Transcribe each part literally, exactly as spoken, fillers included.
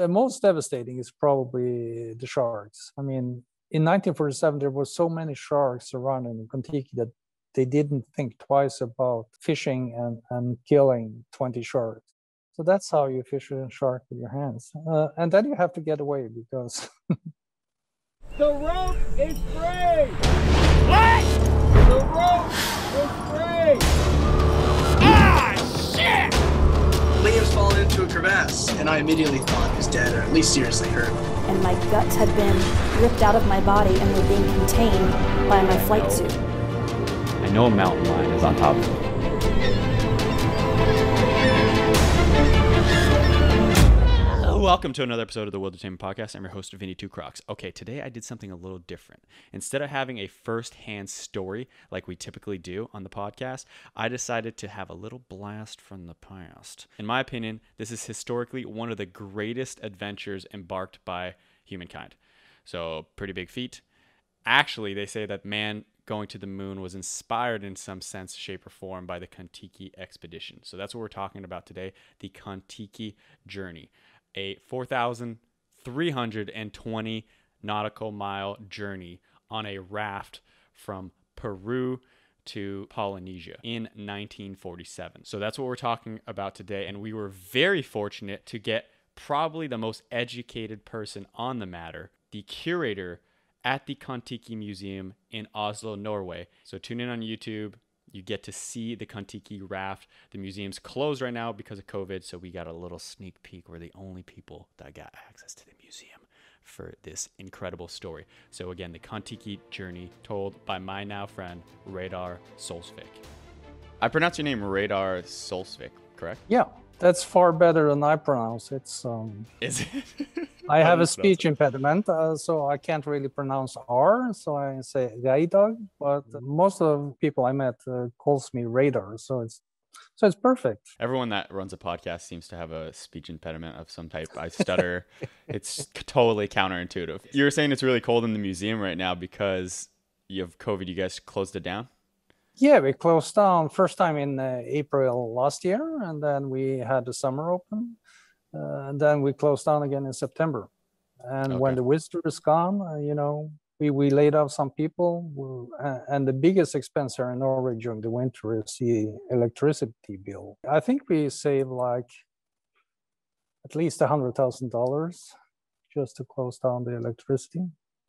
The most devastating is probably the sharks. I mean, in nineteen forty-seven, there were so many sharks around in Kon Tiki that they didn't think twice about fishing and, and killing twenty sharks. So that's how you fish a shark with your hands. Uh, and then you have to get away because... The rope is free! What? The rope is free! Ah, shit! Lee has fallen into a crevasse, and I immediately thought he was dead, or at least seriously hurt. And my guts had been ripped out of my body and were being contained by my flight suit. I know a mountain lion is on top of me. Welcome to another episode of the Wildertainment Podcast. I'm your host, Vinny Two Crocs. Okay, today I did something a little different. Instead of having a first-hand story like we typically do on the podcast, I decided to have a little blast from the past. In my opinion, this is historically one of the greatest adventures embarked by humankind. So, pretty big feat. Actually, they say that man going to the moon was inspired in some sense, shape, or form by the Kon Tiki Expedition. So that's what we're talking about today, the Kon Tiki journey. A four thousand three hundred twenty nautical mile journey on a raft from Peru to Polynesia in nineteen forty-seven. So that's what we're talking about today. And we were very fortunate to get probably the most educated person on the matter, the curator at the Kon Tiki Museum in Oslo, Norway. So tune in on YouTube. You get to see the Kon Tiki raft. The museum's closed right now because of COVID, so we got a little sneak peek. We're the only people that got access to the museum for this incredible story. So again, the Kon Tiki journey told by my now friend, Reidar Solsvik. I pronounce your name Reidar Solsvik, correct? Yeah, that's far better than I pronounce it. Um, Is it? I have a speech impediment, uh, so I can't really pronounce R, so I say Reidar, but most of the people I met uh, calls me Reidar, so it's so it's perfect. Everyone that runs a podcast seems to have a speech impediment of some type. I stutter. It's totally counterintuitive. You were saying it's really cold in the museum right now because you have COVID. You guys closed it down? Yeah, we closed down first time in uh, April last year, and then we had the summer open. Uh, and then we closed down again in September. And okay. When the visitor is gone, uh, you know, we, we laid off some people. We, uh, and the biggest expense here in Norway during the winter is the electricity bill. I think we saved like at least one hundred thousand dollars just to close down the electricity.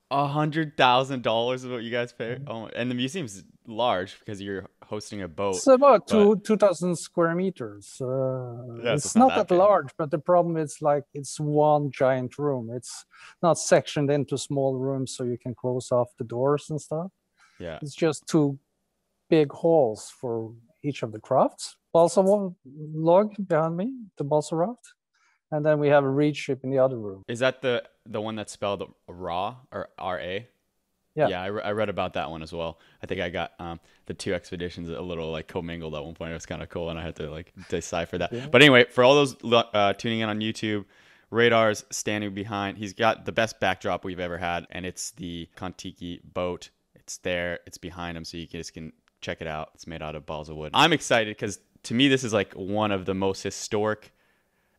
one hundred thousand dollars is what you guys pay? Mm-hmm. Oh, and the museum's large because you're hosting a boat. It's about but... two thousand square meters. Uh, yes, it's not, not that, that large, but the problem is like it's one giant room. It's not sectioned into small rooms so you can close off the doors and stuff. Yeah, it's just two big halls for each of the crafts. Balsa log behind me, the balsa raft. And then we have a reed ship in the other room. Is that the, the one that's spelled Ra or R A? Yeah. Yeah, I, re I read about that one as well. I think I got um, the two expeditions a little like commingled at one point. It was kind of cool, and I had to like decipher that. Yeah. But anyway, for all those uh, tuning in on YouTube, Reidar's standing behind. He's got the best backdrop we've ever had, and it's the Kon Tiki boat. It's there. It's behind him, so you just can check it out. It's made out of balsa wood. I'm excited because to me, this is like one of the most historic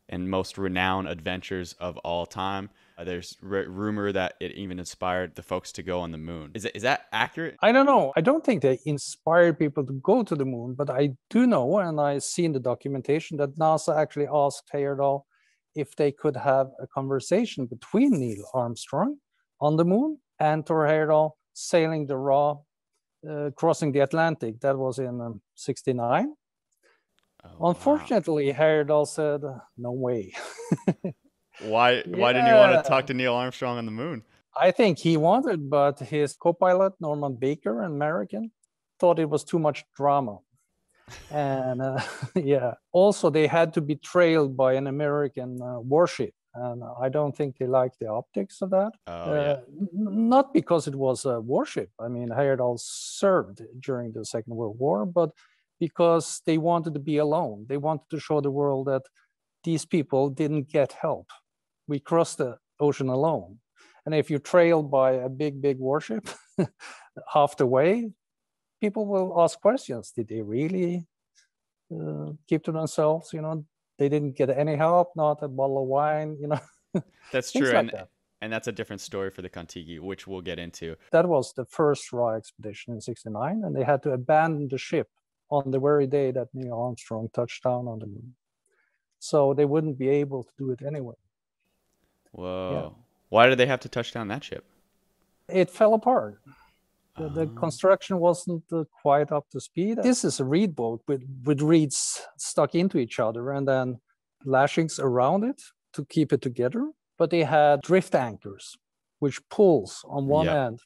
and most renowned adventures of all time. Uh, there's r rumor that it even inspired the folks to go on the moon. Is, it, is that accurate? I don't know. I don't think they inspired people to go to the moon, but I do know, and I've seen the documentation, that NASA actually asked Heyerdahl if they could have a conversation between Neil Armstrong on the moon and Thor Heyerdahl sailing the Ra, uh, crossing the Atlantic. That was in um, sixty-nine. Oh, unfortunately, wow. Heyerdahl said, no way. why yeah. Why didn't he want to talk to Neil Armstrong on the moon? I think he wanted, but his co-pilot, Norman Baker, an American, thought it was too much drama. and uh, yeah, also they had to be trailed by an American uh, warship. And I don't think they liked the optics of that. Oh, uh, yeah. Not because it was a warship. I mean, Heyerdahl served during the Second World War, but because they wanted to be alone. They wanted to show the world that these people didn't get help. We crossed the ocean alone. And if you're trailed by a big, big warship half the way, people will ask questions. Did they really uh, keep to themselves? You know, they didn't get any help, not a bottle of wine, you know. That's true. Like and, that. and that's a different story for the Kon Tiki, which we'll get into. That was the first Ra expedition in sixty-nine, and they had to abandon the ship on the very day that Neil Armstrong touched down on the moon. So they wouldn't be able to do it anyway. Whoa. Yeah. Why did they have to touch down that ship? It fell apart. The, the construction wasn't uh, quite up to speed. This is a reed boat with, with reeds stuck into each other and then lashings around it to keep it together. But they had drift anchors, which pulls on one yeah. end.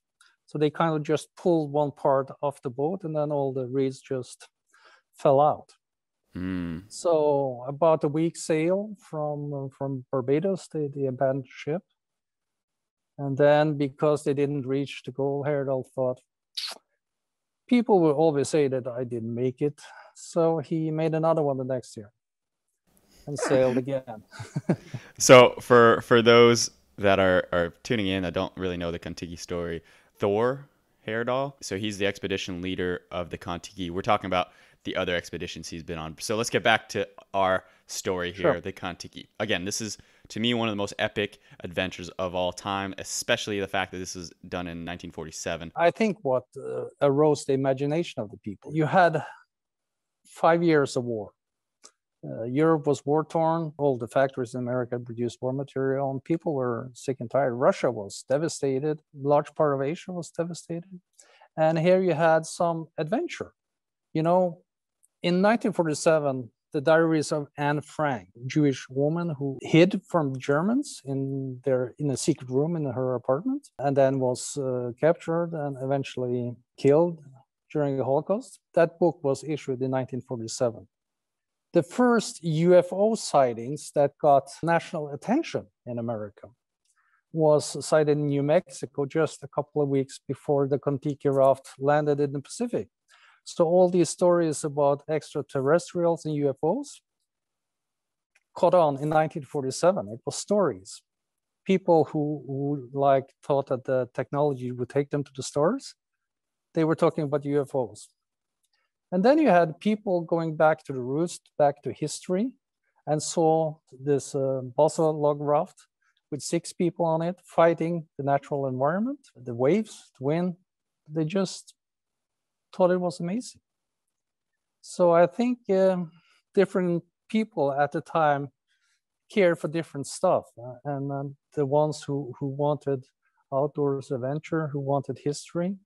So they kind of just pulled one part off the boat and then all the reeds just fell out. Mm. So about a week sail from, uh, from Barbados, they, they abandoned the ship. And then because they didn't reach the goal, Heyerdahl thought, people will always say that I didn't make it. So he made another one the next year and sailed again. So for for those that are, are tuning in, I don't really know the Kon Tiki story, Thor Heyerdahl, so he's the expedition leader of the Kon Tiki. We're talking about the other expeditions he's been on. So let's get back to our story here, sure. the Kon Tiki. Again, this is... to me, one of the most epic adventures of all time, especially the fact that this was done in nineteen forty-seven. I think what uh, arose the imagination of the people. You had five years of war. Uh, Europe was war-torn. All the factories in America produced war material, and people were sick and tired. Russia was devastated. Large part of Asia was devastated. And here you had some adventure. You know, in nineteen forty-seven... the diaries of Anne Frank, a Jewish woman who hid from Germans in their in a secret room in her apartment, and then was uh, captured and eventually killed during the Holocaust. That book was issued in nineteen forty-seven. The first U F O sightings that got national attention in America was sighted in New Mexico just a couple of weeks before the Kon Tiki raft landed in the Pacific. So all these stories about extraterrestrials and U F Os caught on in nineteen forty-seven. It was stories. People who, who like thought that the technology would take them to the stars, they were talking about U F Os. And then you had people going back to the roots, back to history, and saw this uh, basalt log raft with six people on it fighting the natural environment, the waves, the wind. They just... thought it was amazing. So I think uh, different people at the time cared for different stuff. Uh, and um, the ones who, who wanted outdoors adventure, who wanted history,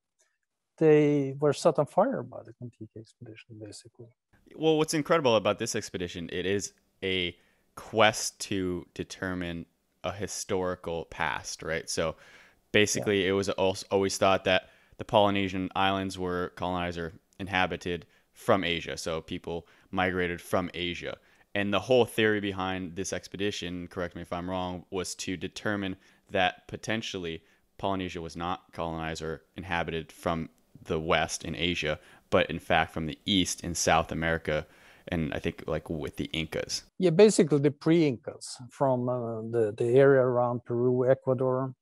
they were set on fire by the Kon Tiki expedition, basically. Well, what's incredible about this expedition, it is a quest to determine a historical past, right? So basically, yeah. it was always thought that the Polynesian Islands were colonizer inhabited from Asia. So people migrated from Asia. And the whole theory behind this expedition, correct me if I'm wrong, was to determine that potentially Polynesia was not colonizer inhabited from the West in Asia, but in fact from the East in South America. And I think like with the Incas. Yeah, basically the pre-Incas from uh, the, the area around Peru, Ecuador.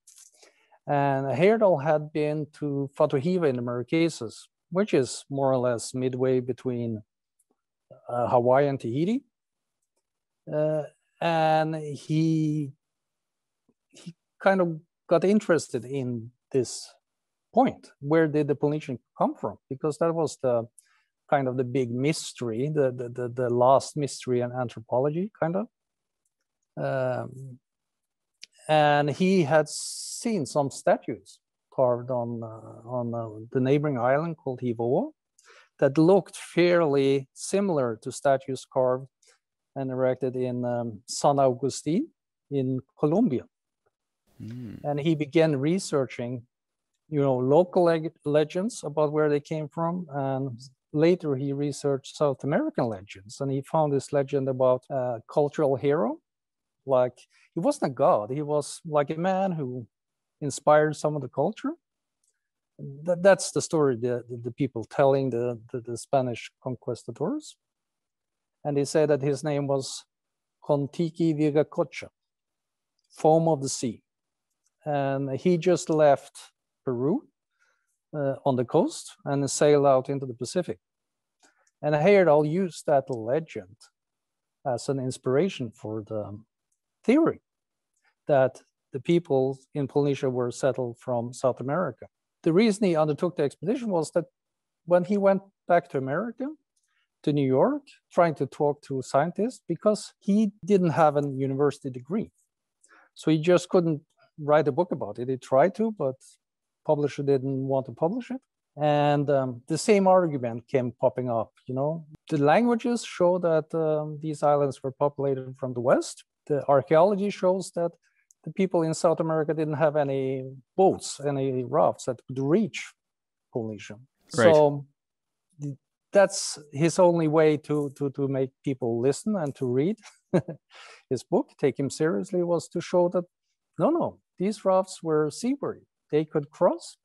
And Heyerdahl had been to Hiva in the Marquesas, which is more or less midway between uh, Hawaii and Tahiti. Uh, and he, he kind of got interested in this point. Where did the Polynesian come from? Because that was the kind of the big mystery, the, the, the, the last mystery in anthropology, kind of. Um, And he had seen some statues carved on, uh, on uh, the neighboring island called Hiva Oa that looked fairly similar to statues carved and erected in um, San Agustin in Colombia. Mm. And he began researching, you know, local leg- legends about where they came from. And later he researched South American legends. And he found this legend about a cultural hero. Like, he wasn't a god, he was like a man who inspired some of the culture. That, that's the story the, the, the people telling the, the, the Spanish conquistadors. And they say that his name was Kon Tiki Viracocha, foam of the sea. And he just left Peru uh, on the coast and sailed out into the Pacific. And Heyerdahl used that legend as an inspiration for the theory that the people in Polynesia were settled from South America. The reason he undertook the expedition was that when he went back to America, to New York, trying to talk to scientists, because he didn't have a university degree. So he just couldn't write a book about it. He tried to, but publisher didn't want to publish it. And um, the same argument came popping up, you know. The languages show that um, these islands were populated from the West. The archaeology shows that the people in South America didn't have any boats, any rafts that could reach Polynesia. Right. So that's his only way to, to, to make people listen and to read his book, take him seriously, was to show that, no, no, these rafts were seaworthy. They could cross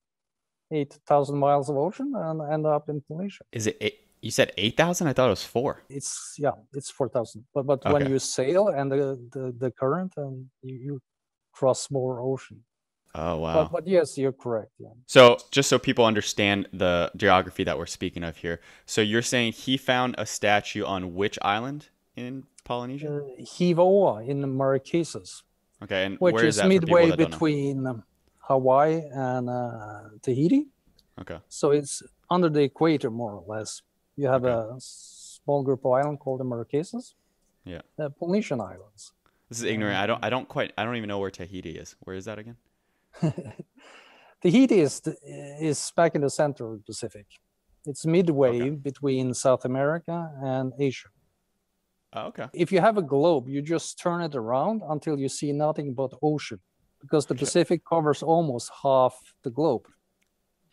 eight thousand miles of ocean and end up in Polynesia. Is it eight? You said eight thousand? I thought it was four. It's, yeah, it's four thousand. But, but okay. When you sail and the, the, the current, and you, you cross more ocean. Oh, wow. But, but yes, you're correct. Yeah. So just so people understand the geography that we're speaking of here. So you're saying he found a statue on which island in Polynesia? Uh, Hiva Oa in the Marquesas. Okay, and where is, is that? Which is midway between um, Hawaii and uh, Tahiti. Okay. So it's under the equator, more or less. You have okay. a small group of islands called the Marquesas. Yeah. The Polynesian Islands. This is ignorant. I don't. I don't quite. I don't even know where Tahiti is. Where is that again? Tahiti is is back in the center of the Pacific. It's midway okay. between South America and Asia. Oh, okay. If you have a globe, you just turn it around until you see nothing but ocean, because the okay. Pacific covers almost half the globe.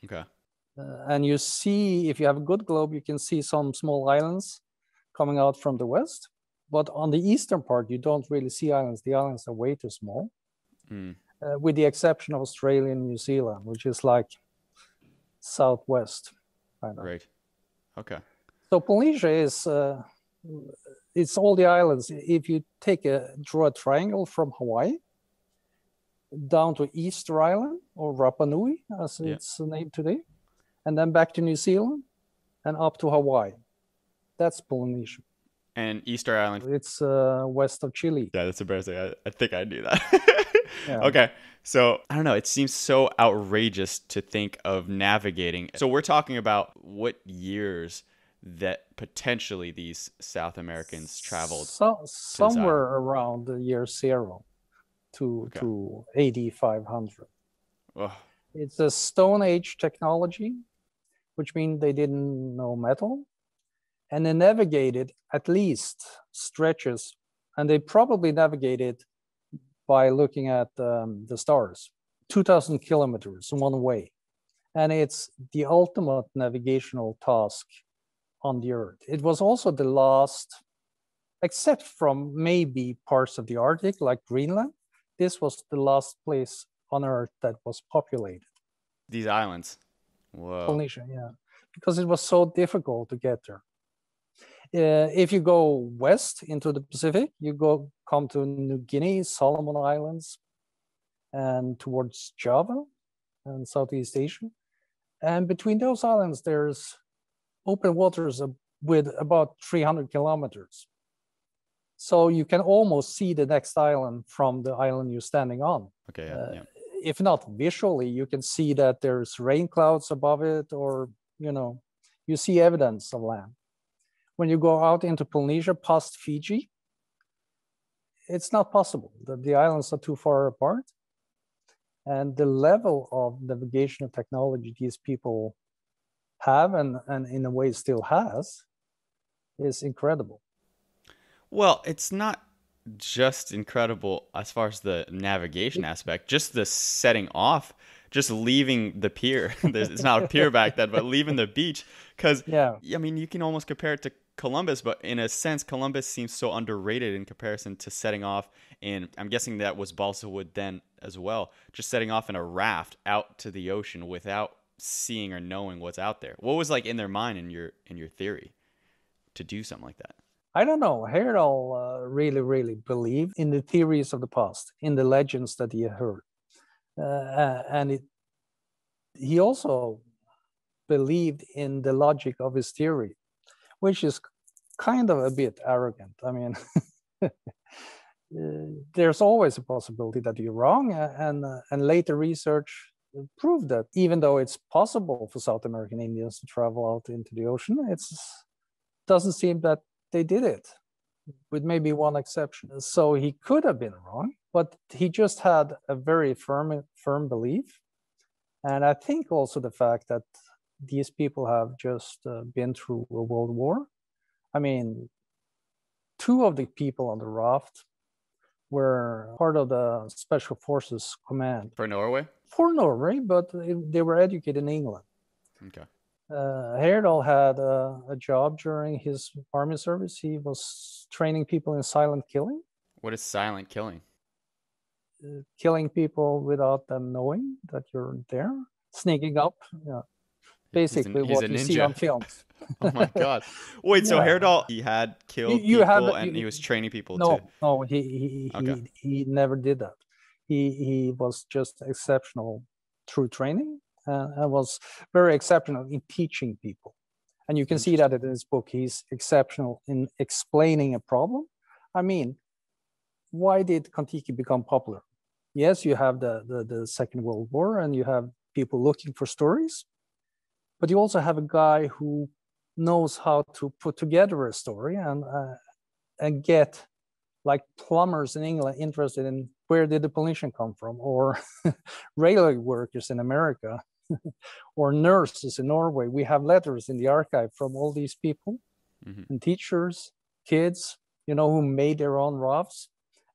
Okay. Uh, and you see, if you have a good globe, you can see some small islands coming out from the west. But on the eastern part, you don't really see islands. The islands are way too small, mm. uh, with the exception of Australia and New Zealand, which is like southwest. Kind of. Right. Okay. So Polynesia is, uh, it's all the islands. If you take a, draw a triangle from Hawaii down to Easter Island, or Rapa Nui, as yeah. it's named today, and then back to New Zealand and up to Hawaii. That's Polynesia. And Easter Island? It's uh, west of Chile. Yeah, that's embarrassing. I, I think I knew that. yeah. Okay. So, I don't know. It seems so outrageous to think of navigating. So we're talking about what years that potentially these South Americans traveled? So, somewhere around the year zero to, okay. to A D five hundred. Oh. It's a Stone Age technology, which means they didn't know metal. And they navigated at least stretches, and they probably navigated by looking at um, the stars, two thousand kilometers one way. And it's the ultimate navigational task on the Earth. It was also the last, except from maybe parts of the Arctic, like Greenland, this was the last place on Earth that was populated. These islands? Whoa. Polynesia, yeah. Because it was so difficult to get there. Uh, if you go west into the Pacific, you go come to New Guinea, Solomon Islands, and towards Java and Southeast Asia. And between those islands, there's open waters with about three hundred kilometers. So you can almost see the next island from the island you're standing on. Okay. Yeah, uh, yeah. If not visually, you can see that there's rain clouds above it, or, you know, you see evidence of land. When you go out into Polynesia past Fiji, it's not possible. The, the islands are too far apart. And the level of navigational technology these people have, and, and in a way still has, is incredible. Well, it's not just incredible as far as the navigation aspect, just the setting off, just leaving the pier. It's not a pier back then, but leaving the beach. Because, yeah. I mean, you can almost compare it to Columbus, but in a sense, Columbus seems so underrated in comparison to setting off in, I'm guessing that was balsa wood then as well, just setting off in a raft out to the ocean without seeing or knowing what's out there. What was like in their mind, in your in your theory, to do something like that? I don't know. Heyerdahl uh, really, really believed in the theories of the past, in the legends that he heard. Uh, and it, he also believed in the logic of his theory, which is kind of a bit arrogant. I mean, there's always a possibility that you're wrong, and uh, and later research proved that even though it's possible for South American Indians to travel out into the ocean, it doesn't seem that they did it, with maybe one exception. So he could have been wrong, but he just had a very firm firm belief, and I think also the fact that these people have just uh, been through a world war. I mean, two of the people on the raft were part of the Special Forces Command. For Norway? For Norway, but they were educated in England. Okay. Uh, Heyerdahl had a, a job during his army service. He was training people in silent killing. What is silent killing? Uh, killing people without them knowing that you're there, sneaking up. Yeah. Basically, he's an, he's what you see on films. Oh my God! Wait, yeah. So Heyerdahl, he had killed you, you people, have, and you, he was training people. No, to... no, he he, okay. he he never did that. He he was just exceptional through training, uh, and was very exceptional in teaching people. And you can see that in his book. He's exceptional in explaining a problem. I mean, why did Kon Tiki become popular? Yes, you have the, the the Second World War, and you have people looking for stories. But you also have a guy who knows how to put together a story and uh, and get, like plumbers in England, interested in where did the Polynesian come from, or railway workers in America, or nurses in Norway. We have letters in the archive from all these people, mm-hmm. and teachers, kids, you know, who made their own rafts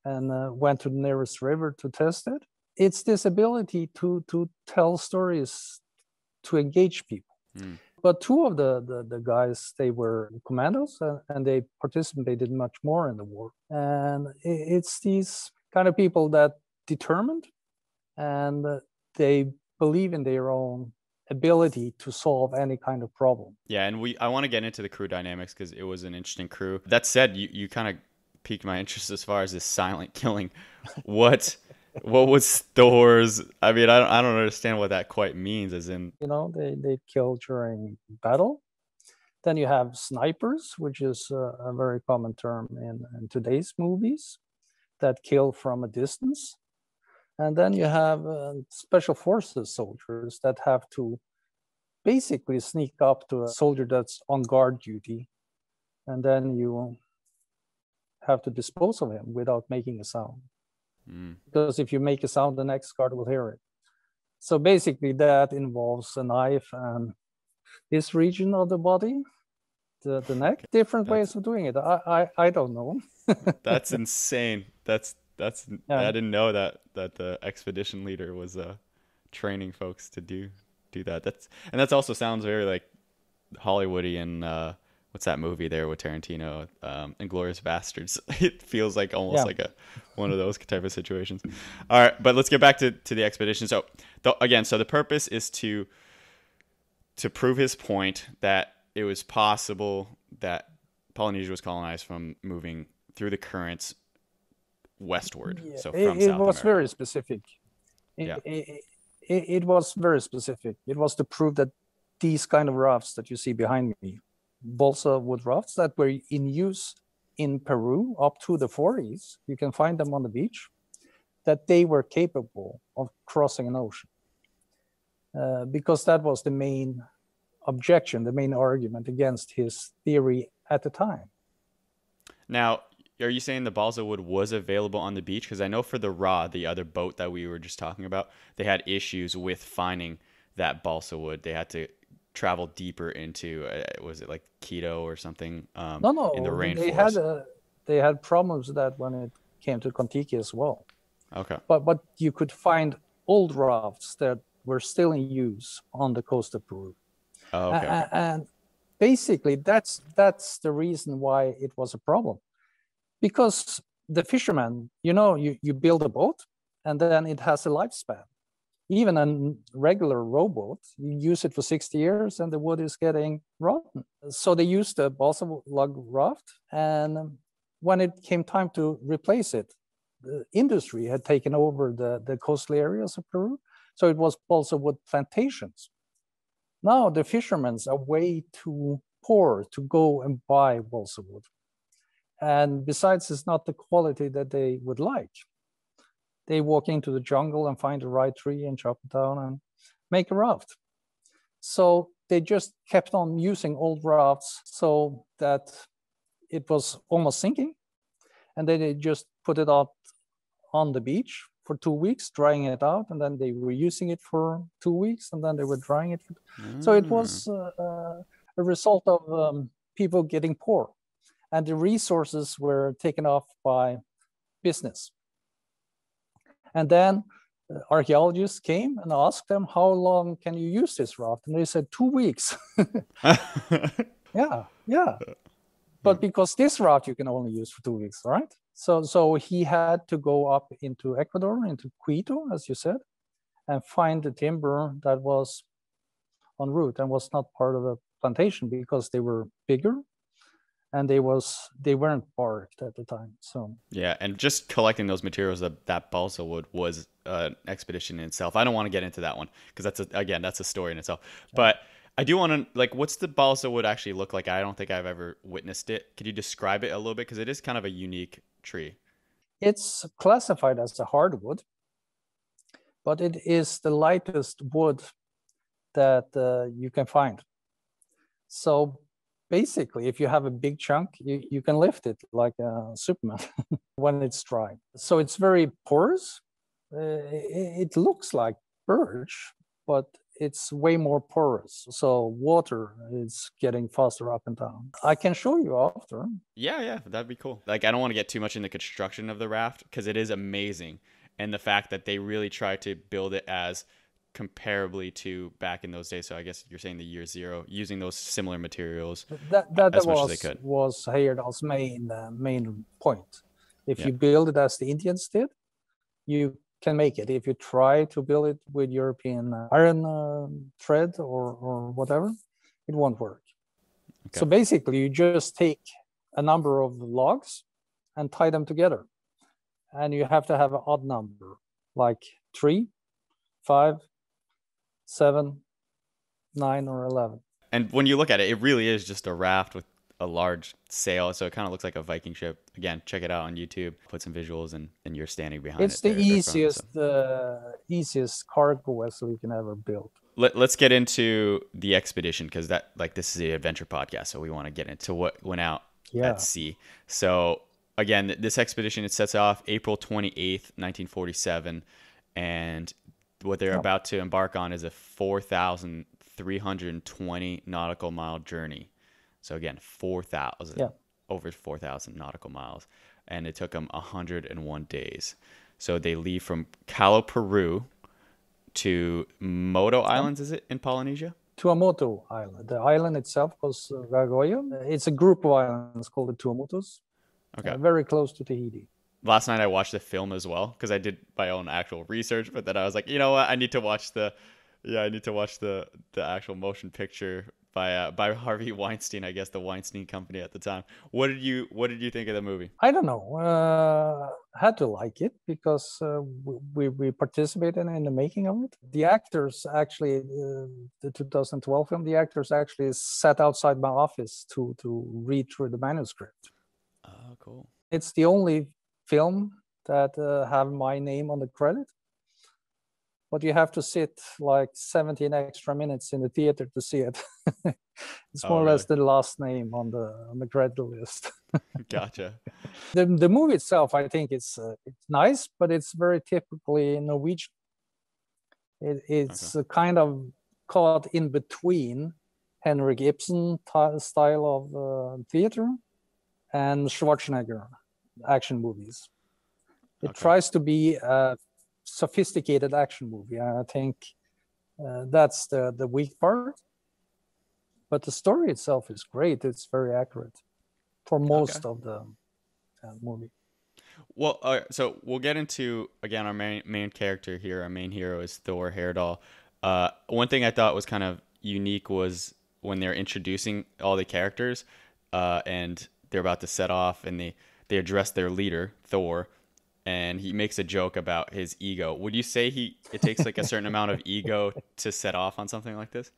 and uh, went to the nearest river to test it. It's this ability to to tell stories, to engage people. Mm. But two of the, the, the guys, they were commandos, and, and they participated much more in the war. And it's these kind of people that determined, and they believe in their own ability to solve any kind of problem. Yeah, and we I want to get into the crew dynamics because it was an interesting crew. That said, you, you kind of piqued my interest as far as this silent killing. What... What was Thor's? I mean, I don't, I don't understand what that quite means, as in... You know, they, they kill during battle. Then you have snipers, which is a, a very common term in, in today's movies, that kill from a distance. And then you have uh, special forces soldiers that have to basically sneak up to a soldier that's on guard duty. And then you have to dispose of him without making a sound. Mm. Because if you make a sound, the next guard will hear it. So basically that involves a knife and this region of the body, the, the neck, okay. Different that's, ways of doing it. I I, I don't know. That's insane. That's that's yeah. I didn't know that that the expedition leader was uh, training folks to do do that. That's and that's also sounds very like Hollywoody and uh, what's that movie there with Tarantino, um, Inglourious Bastards? It feels like almost yeah. like a one of those type of situations. All right, but let's get back to, to the expedition. So the, again, so the purpose is to to prove his point that it was possible that Polynesia was colonized from moving through the currents westward. Yeah, so from it, South it was America. Very specific. It, yeah. it, it, it was very specific. It was to prove that these kind of rafts that you see behind me, balsa wood rafts that were in use in Peru up to the forties, you can find them on the beach, that they were capable of crossing an ocean. Uh, because that was the main objection, the main argument against his theory at the time. Now, are you saying the balsa wood was available on the beach? Because I know for the Ra, the other boat that we were just talking about, they had issues with finding that balsa wood. They had to travel deeper into uh, was it like Quito or something? Um, no, no. In the rainforest, they had uh, they had problems with that when it came to Kon Tiki as well. Okay. But but you could find old rafts that were still in use on the coast of Peru. Oh, okay. And, and basically, that's that's the reason why it was a problem, because the fishermen, you know, you you build a boat and then it has a lifespan. Even a regular rowboat, you use it for sixty years and the wood is getting rotten. So they used a balsa log raft. And when it came time to replace it, the industry had taken over the, the coastal areas of Peru. So it was balsa wood plantations. Now the fishermen are way too poor to go and buy balsa wood. And besides, it's not the quality that they would like. They walk into the jungle and find the right tree and chop it down and make a raft. So they just kept on using old rafts so that it was almost sinking. And then they just put it out on the beach for two weeks, drying it out. And then they were using it for two weeks and then they were drying it. Mm. So it was uh, a result of um, people getting poor. And the resources were taken off by business. And then archaeologists came and asked them, how long can you use this raft? And they said, two weeks. yeah, yeah. But because this raft you can only use for two weeks, right? So, so he had to go up into Ecuador, into Quito, as you said, and find the timber that was en route and was not part of a plantation because they were bigger. And they was they weren't barked at the time, so yeah. And just collecting those materials, that that balsa wood was an expedition in itself. I don't want to get into that one because that's a, again that's a story in itself. Yeah. But I do want to, like, what's the balsa wood actually look like? I don't think I've ever witnessed it. Could you describe it a little bit, because it is kind of a unique tree? It's classified as a hardwood, but it is the lightest wood that uh, you can find. So basically, if you have a big chunk, you, you can lift it like a Superman when it's dry. So it's very porous. Uh, it, it looks like birch, but it's way more porous. So water is getting faster up and down. I can show you after. Yeah, yeah, that'd be cool. Like, I don't want to get too much in the construction of the raft because it is amazing. And the fact that they really try to build it as comparably to back in those days. So I guess you're saying the year zero, using those similar materials that, that, as that much was, as they could. Was Heyerdahl's main, uh, main point. If yeah. you build it as the Indians did, you can make it. If you try to build it with European uh, iron uh, thread or, or whatever, it won't work. Okay. So basically you just take a number of logs and tie them together. And you have to have an odd number, like three, five, seven, nine, or eleven. And when you look at it, it really is just a raft with a large sail. So it kind of looks like a Viking ship. Again, check it out on YouTube. Put some visuals and, and you're standing behind it's it. It's the easiest from, so. uh, easiest cargo vessel you can ever build. Let, let's get into the expedition, because that, like, this is the adventure podcast. So we want to get into what went out yeah. at sea. So again, this expedition, it sets off April twenty-eighth, nineteen forty-seven. And what they're about to embark on is a four thousand three hundred twenty nautical mile journey. So again, four thousand, yeah. over four thousand nautical miles. And it took them one hundred one days. So they leave from Callao, Peru to Moto Islands, is it, in Polynesia? Tuamotu Island. The island itself was uh, Rarogio. It's a group of islands called the Tuamotus. Okay. Uh, very close to Tahiti. Last night I watched the film as well because I did my own actual research, but then I was like, you know what, I need to watch the, yeah, I need to watch the the actual motion picture by uh, by Harvey Weinstein, I guess the Weinstein Company at the time. What did you what did you think of the movie? I don't know. Uh, had to like it because uh, we we participated in the making of it. The actors actually, uh, the two thousand twelve film, the actors actually sat outside my office to to read through the manuscript. Oh, cool! It's the only film that uh, have my name on the credit, but you have to sit like seventeen extra minutes in the theater to see it. It's oh, more or really? less the last name on the on the credit list. Gotcha. The the movie itself, I think it's uh, it's nice, but it's very typically Norwegian. It, it's okay. kind of caught in between Henrik Ibsen t- style of uh, theater and Schwarzenegger action movies. It okay. tries to be a sophisticated action movie. I think uh, that's the the weak part, but the story itself is great. It's very accurate for most okay. of the uh, movie. Well, uh, so we'll get into, again, our main, main character here. Our main hero is Thor Heyerdahl. Uh, one thing I thought was kind of unique was when they're introducing all the characters uh, and they're about to set off, and they They address their leader, Thor, and he makes a joke about his ego. Would you say he it takes like a certain amount of ego to set off on something like this?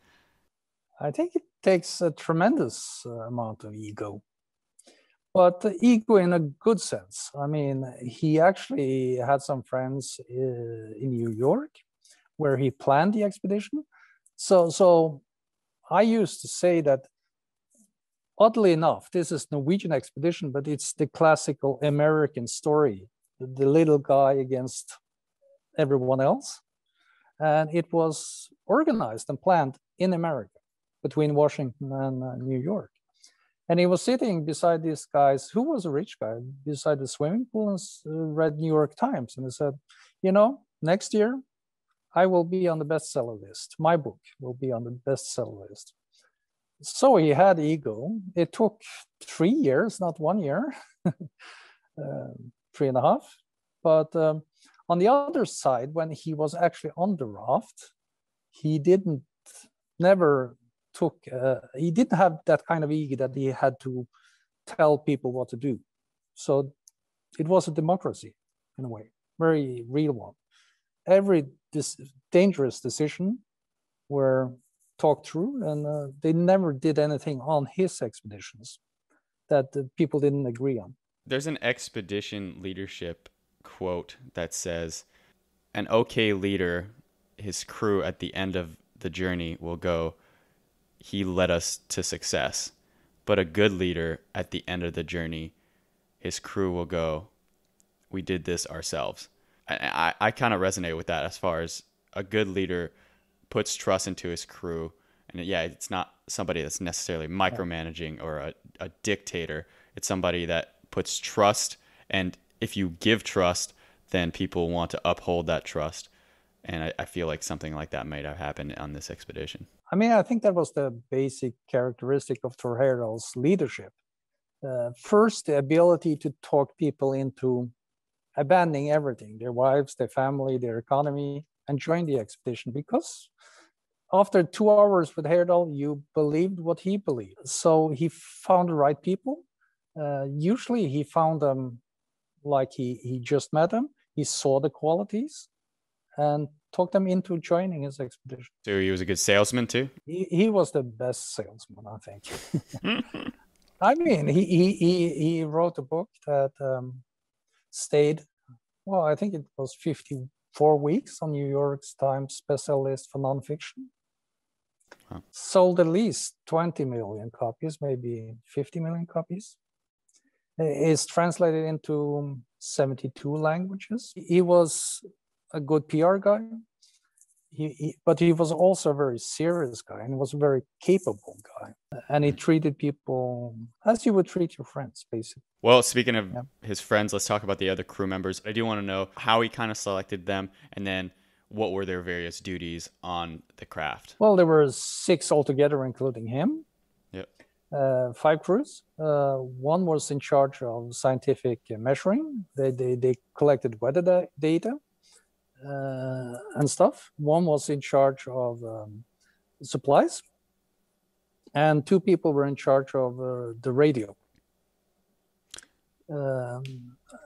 I think it takes a tremendous amount of ego. But ego in a good sense. I mean, he actually had some friends uh, in New York where he planned the expedition. So, so I used to say that, oddly enough, this is Norwegian expedition, but it's the classical American story, the, the little guy against everyone else. And it was organized and planned in America between Washington and uh, New York. And he was sitting beside these guys, who was a rich guy, beside the swimming pool and read New York Times. And he said, you know, next year, I will be on the bestseller list. My book will be on the bestseller list. So he had ego. It took three years, not one year, uh, three and a half. But um, on the other side, when he was actually on the raft, he didn't, never, Took, uh, he didn't have that kind of ego that he had to tell people what to do. So it was a democracy in a way, very real one. Every dis- dangerous decision were talked through, and uh, they never did anything on his expeditions that uh, people didn't agree on. There's an expedition leadership quote that says, an okay leader, his crew at the end of the journey will go, he led us to success. But a good leader at the end of the journey, his crew will go, we did this ourselves. I, I, I kind of resonate with that as far as a good leader puts trust into his crew. And yeah, it's not somebody that's necessarily micromanaging or a, a dictator. It's somebody that puts trust. And if you give trust, then people want to uphold that trust. And I, I feel like something like that might have happened on this expedition. I mean, I think that was the basic characteristic of Thor Heyerdahl's leadership. Uh, first, the ability to talk people into abandoning everything, their wives, their family, their economy, and join the expedition. Because after two hours with Heyerdahl, you believed what he believed. So he found the right people. Uh, usually he found them like he, he just met them. He saw the qualities and talk them into joining his expedition. So he was a good salesman too? He, he was the best salesman, I think. I mean, he, he, he wrote a book that um, stayed, well, I think it was fifty-four weeks on New York Times bestseller list for nonfiction. Wow. Sold at least twenty million copies, maybe fifty million copies. It's translated into seventy-two languages. He was a good P R guy, he, he, but he was also a very serious guy and was a very capable guy. And he treated people as you would treat your friends, basically. Well, speaking of yeah. his friends, let's talk about the other crew members. I do want to know how he kind of selected them, and then what were their various duties on the craft? Well, there were six altogether, including him. Yep. Uh, five crews. Uh, one was in charge of scientific measuring. They, they, they collected weather da- data. Uh, and stuff. One was in charge of um, supplies, and two people were in charge of uh, the radio. Um,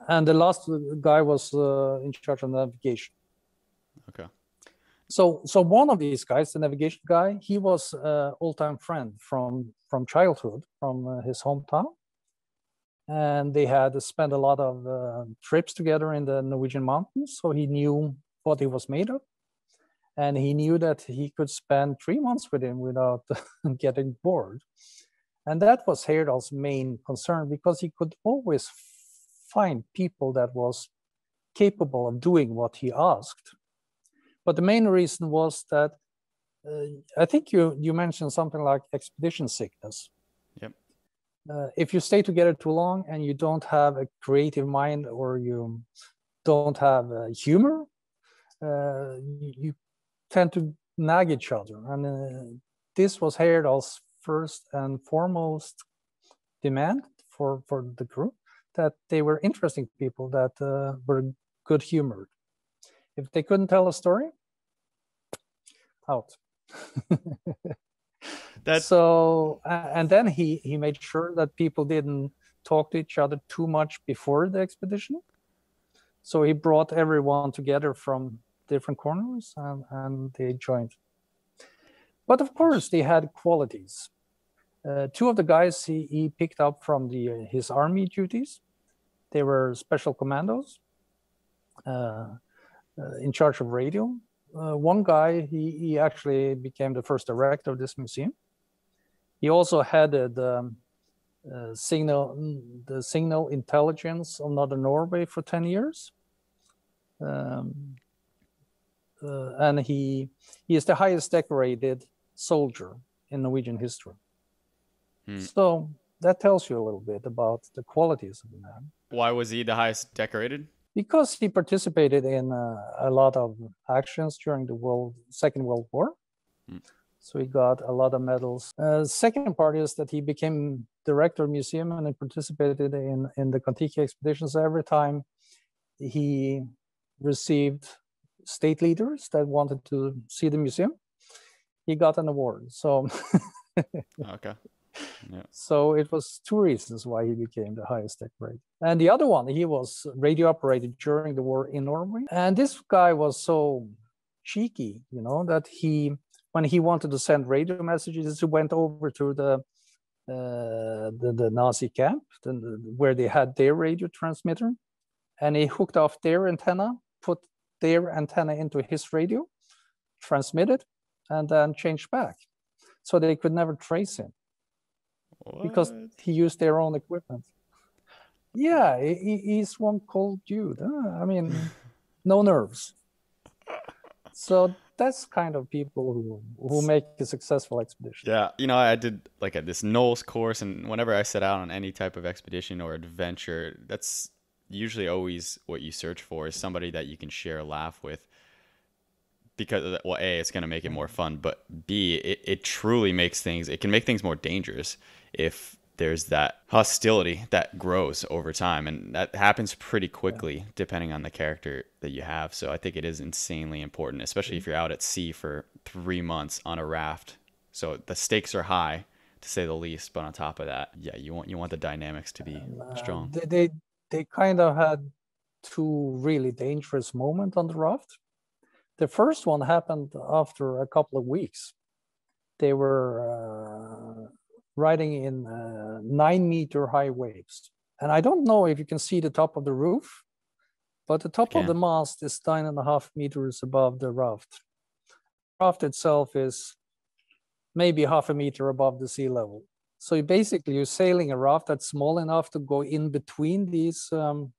and the last guy was uh, in charge of navigation. Okay. So, so one of these guys, the navigation guy, he was uh, all-time friend from from childhood, from uh, his hometown, and they had spent a lot of uh, trips together in the Norwegian mountains. So he knew what he was made of, and he knew that he could spend three months with him without getting bored. And that was Heyerdahl's main concern, because he could always find people that was capable of doing what he asked. But the main reason was that uh, I think you you mentioned something like expedition sickness. Yep. Uh, if you stay together too long and you don't have a creative mind, or you don't have uh, humor, uh, you, you tend to nag each other. And uh, this was Heyerdahl's first and foremost demand for, for the crew, that they were interesting people that uh, were good humored. If they couldn't tell a story, out. That's... So, and then he, he made sure that people didn't talk to each other too much before the expedition. So he brought everyone together from different corners, and, and they joined. But of course, they had qualities. Uh, two of the guys he, he picked up from the uh, his army duties. They were special commandos uh, uh, in charge of radio. Uh, one guy, he, he actually became the first director of this museum. He also headed um, uh, signal, the signal intelligence of Northern Norway for ten years. Um, uh, and he, he is the highest decorated soldier in Norwegian history. Hmm. So that tells you a little bit about the qualities of the man. Why was he the highest decorated? Because he participated in uh, a lot of actions during the world, Second World War. Hmm. So he got a lot of medals. Uh, second part is that he became director of the museum and he participated in, in the Kon Tiki expeditions. Every time he received state leaders that wanted to see the museum, he got an award. So okay. Yeah. So it was two reasons why he became the highest decorated. And the other one, he was radio operated during the war in Norway. And this guy was so cheeky, you know, that he, when he wanted to send radio messages, he went over to the uh, the, the Nazi camp the, where they had their radio transmitter, and he hooked off their antenna, put their antenna into his radio, transmitted, and then changed back. So they could never trace him. What? Because he used their own equipment. Yeah, he, he's one cold dude. Uh, I mean, no nerves. So that's kind of people who, who make a successful expedition. Yeah, you know, I did like a, this Knowles course, and whenever I set out on any type of expedition or adventure, that's usually always what you search for is somebody that you can share a laugh with. Because, well, A, it's going to make it more fun, but B, it, it truly makes things, it can make things more dangerous if there's that hostility that grows over time. And that happens pretty quickly, yeah, depending on the character that you have. So I think it is insanely important, especially if you're out at sea for three months on a raft. So the stakes are high, to say the least. But on top of that, yeah, you want you want the dynamics to be uh, strong. They, they, they kind of had two really dangerous moments on the raft. The first one happened after a couple of weeks. They were uh, riding in uh, nine meter high waves. And I don't know if you can see the top of the roof, but the top of the mast is nine and a half meters above the raft. The raft itself is maybe half a meter above the sea level. So you basically, you're sailing a raft that's small enough to go in between these um,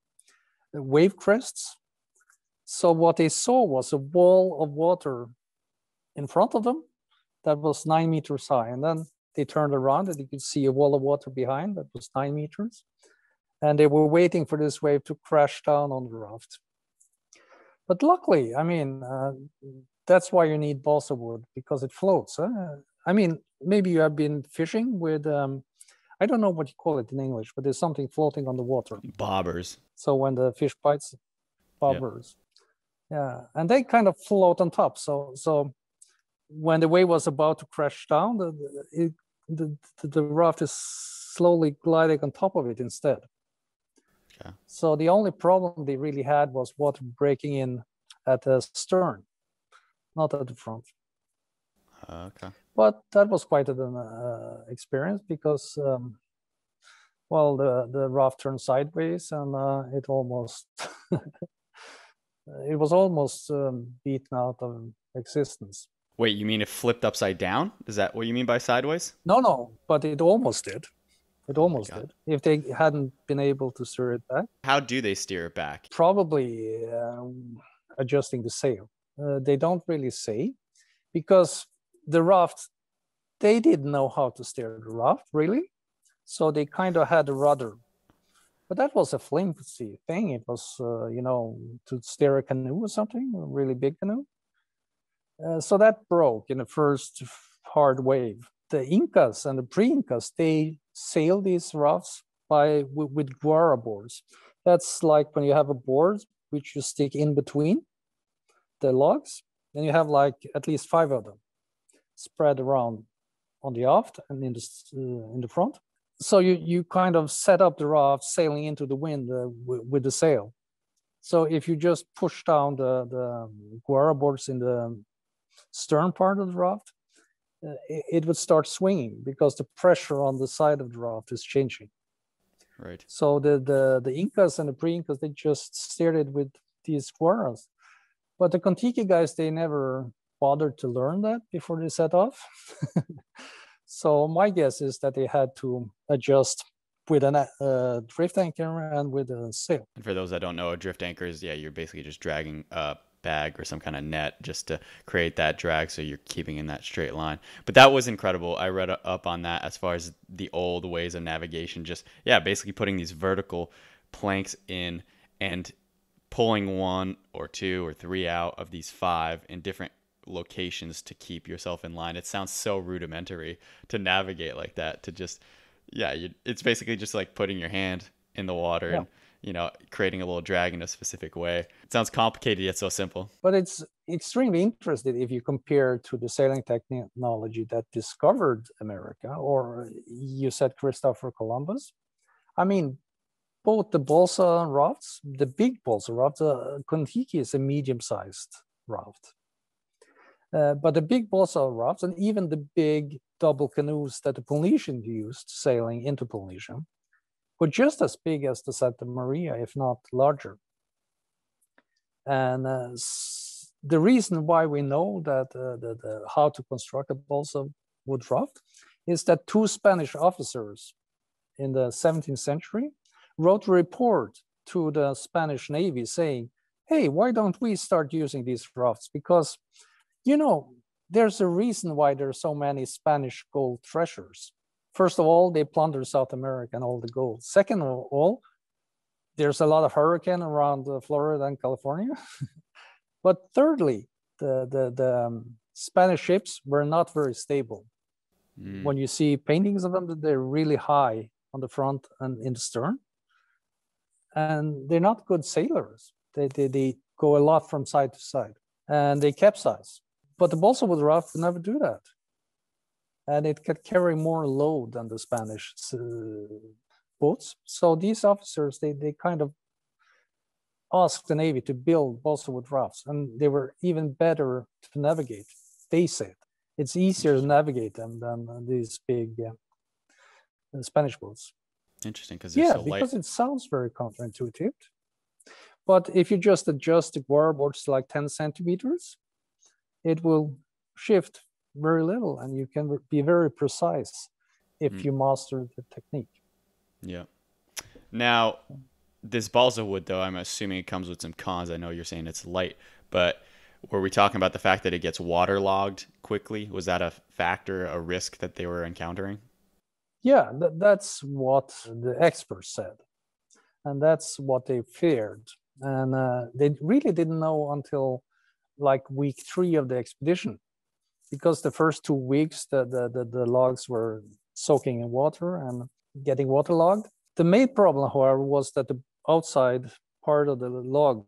wave crests. So what they saw was a wall of water in front of them that was nine meters high. And then they turned around and you could see a wall of water behind that was nine meters. And they were waiting for this wave to crash down on the raft. But luckily, I mean, uh, that's why you need balsa wood, because it floats. Huh? I mean, maybe you have been fishing with, um, I don't know what you call it in English, but there's something floating on the water. Bobbers. So when the fish bites, bobbers. Yep. Yeah, and they kind of float on top. So, so when the wave was about to crash down, the, it, the, the raft is slowly gliding on top of it instead. Okay. So the only problem they really had was water breaking in at the stern, not at the front. Uh, okay. But that was quite an uh, experience because, um, well, the, the raft turned sideways and uh, it almost... It was almost um, beaten out of existence. Wait, you mean it flipped upside down? Is that what you mean by sideways? No, no, but it almost did. It almost oh did. If they hadn't been able to steer it back. How do they steer it back? Probably um, adjusting the sail. Uh, they don't really say because the raft, they didn't know how to steer the raft, really. So they kind of had a rudder. But that was a flimsy thing. It was, uh, you know, to steer a canoe or something, a really big canoe. Uh, so that broke in the first hard wave. The Incas and the pre-Incas, they sailed these rafts by w with guara boards. That's like when you have a board which you stick in between the logs, and you have like at least five of them spread around on the aft and in the uh, in the front. So you, you kind of set up the raft sailing into the wind uh, with the sail. So if you just push down the, the guara boards in the stern part of the raft, it would start swinging because the pressure on the side of the raft is changing. Right. So the the, the Incas and the pre-Incas, they just steered it with these guaras. But the Kon Tiki guys, they never bothered to learn that before they set off. So my guess is that they had to adjust with a uh, drift anchor and with a sail. And for those that don't know, a drift anchor is, yeah, you're basically just dragging a bag or some kind of net just to create that drag, so you're keeping in that straight line. But that was incredible. I read up on that as far as the old ways of navigation, just, yeah, basically putting these vertical planks in and pulling one or two or three out of these five in different locations to keep yourself in line. It sounds so rudimentary to navigate like that, to just... Yeah, you, it's basically just like putting your hand in the water yeah. and, you know, creating a little drag in a specific way. It sounds complicated, yet so simple. But it's extremely interesting if you compare to the sailing technology that discovered America, or you said Christopher Columbus. I mean, both the balsa rafts, the big balsa raft, uh, Kon Tiki is a medium-sized raft. Uh, but the big balsa rafts, and even the big double canoes that the Polynesians used sailing into Polynesia, were just as big as the Santa Maria, if not larger. And uh, the reason why we know that uh, the, the, how to construct a balsa wood raft is that two Spanish officers in the seventeenth century wrote a report to the Spanish Navy saying, hey, why don't we start using these rafts? Because, you know, there's a reason why there are so many Spanish gold treasures. First of all, they plunder South America and all the gold. Second of all, there's a lot of hurricane around Florida and California. But thirdly, the, the, the um, Spanish ships were not very stable. Mm. When you see paintings of them, they're really high on the front and in the stern. And they're not good sailors. They, they, they go a lot from side to side, and they capsize. But the balsa wood raft would never do that. And it could carry more load than the Spanish uh, boats. So these officers, they, they kind of asked the Navy to build balsa wood rafts, and they were even better to navigate. They said it's easier to navigate them than these big uh, Spanish boats. Interesting, because yeah, so because light. It sounds very counterintuitive. But if you just adjust the guar boards to like ten centimeters, it will shift very little, and you can be very precise if mm. you master the technique. Yeah. Now, this balsa wood, though, I'm assuming it comes with some cons. I know you're saying it's light, but were we talking about the fact that it gets waterlogged quickly? Was that a factor, a risk that they were encountering? Yeah, th that's what the experts said, and that's what they feared. And uh, they really didn't know until like week three of the expedition, because the first two weeks the, the, the, the logs were soaking in water and getting waterlogged. The main problem, however, was that the outside part of the log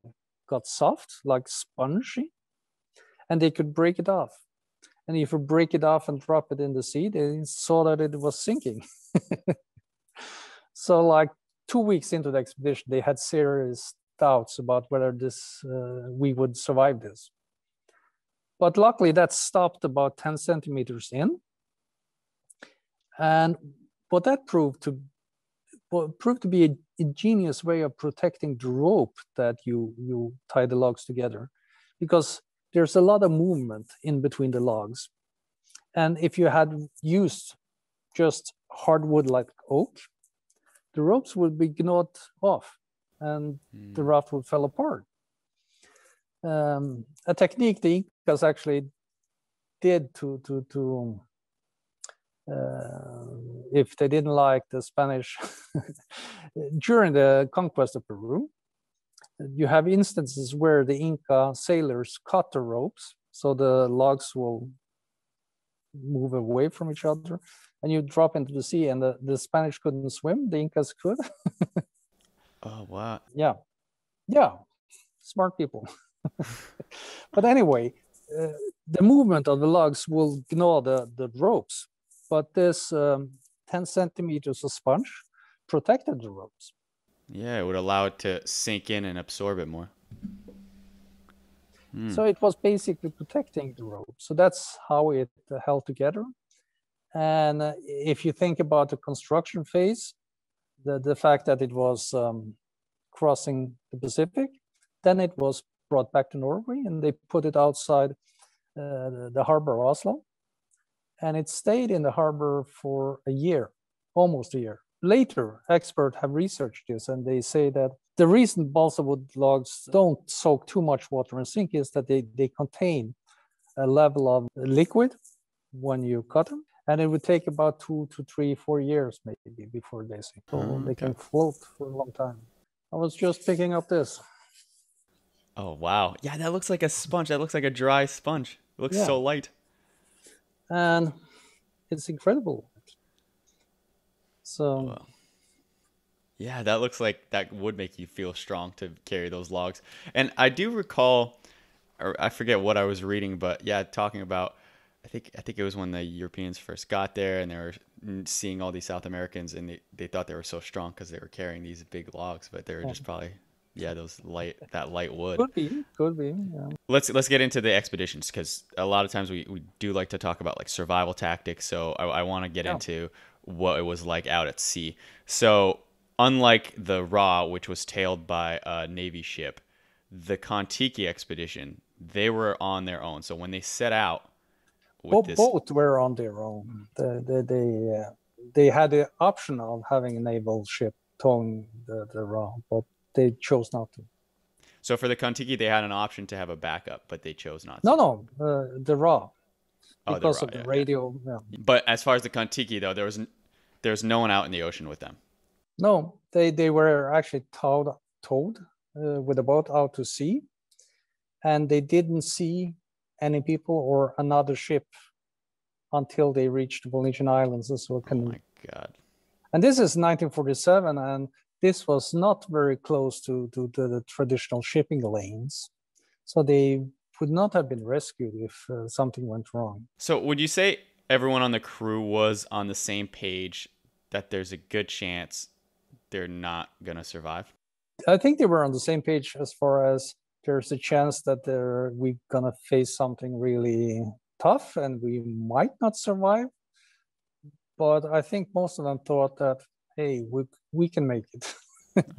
got soft, like spongy, and they could break it off. And if you break it off and drop it in the sea, they saw that it was sinking. So like two weeks into the expedition, they had serious doubts about whether this uh, we would survive this. But luckily that stopped about ten centimeters in. And what that proved to, what proved to be an ingenious way of protecting the rope that you, you tie the logs together, because there's a lot of movement in between the logs. And if you had used just hardwood like oak, the ropes would be gnawed off and mm. the raft would fall apart. Um, a technique the Incas actually did to, to, to uh, if they didn't like the Spanish, during the conquest of Peru, you have instances where the Inca sailors cut the ropes so the logs will move away from each other, and you drop into the sea, and the, the Spanish couldn't swim, the Incas could. Oh, wow. Yeah. Yeah. Smart people. But anyway, uh, the movement of the logs will gnaw the, the ropes, but this um, ten centimeters of sponge protected the ropes. Yeah, it would allow it to sink in and absorb it more. Mm. So it was basically protecting the road. So that's how it uh, held together. And uh, if you think about the construction phase, the, the fact that it was um, crossing the Pacific, then it was brought back to Norway and they put it outside uh, the, the harbor of Oslo. And it stayed in the harbor for a year, almost a year. Later, experts have researched this and they say that the reason balsa wood logs don't soak too much water and sink is that they, they contain a level of liquid when you cut them. And it would take about two to three, four years maybe before they sink. So oh, they okay. can float for a long time. I was just picking up this. Oh, wow. Yeah, that looks like a sponge. That looks like a dry sponge. It looks yeah. so light. And it's incredible. So, wow. yeah, that looks like that would make you feel strong to carry those logs. And I do recall, or I forget what I was reading, but yeah, talking about, I think I think it was when the Europeans first got there and they were seeing all these South Americans and they, they thought they were so strong because they were carrying these big logs, but they were just probably, yeah, those light, that light wood. Could be, could be, yeah. Let's, let's get into the expeditions because a lot of times we, we do like to talk about like survival tactics. So I, I want to get yeah. into what it was like out at sea. So unlike the Ra, which was tailed by a Navy ship, the Kon Tiki expedition, they were on their own. So when they set out, both this... both were on their own. The, the, they, uh, they had the option of having a naval ship towing the, the Ra, but they chose not to. So for the Kon Tiki, they had an option to have a backup, but they chose not to. No, no, uh, the Ra. Oh, because the Ra, of the yeah, radio. Yeah. Yeah. But as far as the Kon Tiki, though, there was, n there was no one out in the ocean with them. No, they, they were actually towed, towed uh, with a boat out to sea. And they didn't see any people or another ship until they reached the Polynesian Islands. This was oh, my God. And this is nineteen forty-seven, and this was not very close to, to, to the traditional shipping lanes. So they would not have been rescued if uh, something went wrong. So would you say everyone on the crew was on the same page that there's a good chance they're not going to survive? I think they were on the same page as far as there's a chance that they're, we're going to face something really tough and we might not survive. But I think most of them thought that, hey, we we can make it.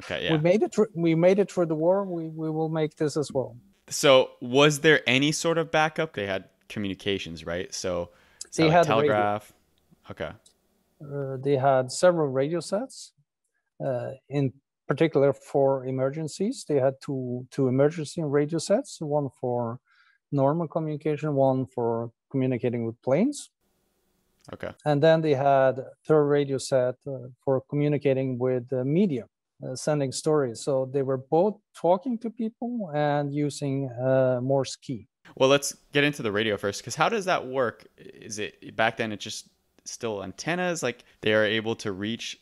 Okay, yeah. We made it. We made it through the war. We we will make this as well. So, was there any sort of backup? They had communications, right? So, they had telegraph. Radio. Okay. Uh, they had several radio sets. Uh, in particular, for emergencies, they had two two emergency radio sets. One for normal communication. One for communicating with planes. Okay. And then they had a third radio set uh, for communicating with the media, uh, sending stories. So they were both talking to people and using uh, Morse key. Well, let's get into the radio first, because how does that work? Is it back then? It's just still antennas, like they are able to reach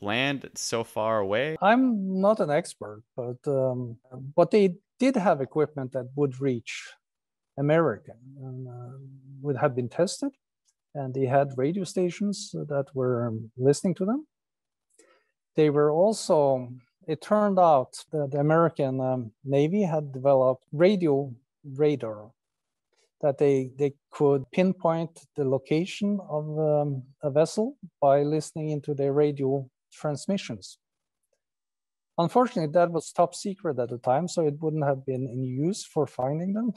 land so far away. I'm not an expert, but um, but they did have equipment that would reach America and uh, would have been tested. And they had radio stations that were um, listening to them. They were also, it turned out that the American um, Navy had developed radio radar that they, they could pinpoint the location of um, a vessel by listening into their radio transmissions. Unfortunately, that was top secret at the time, so it wouldn't have been in use for finding them.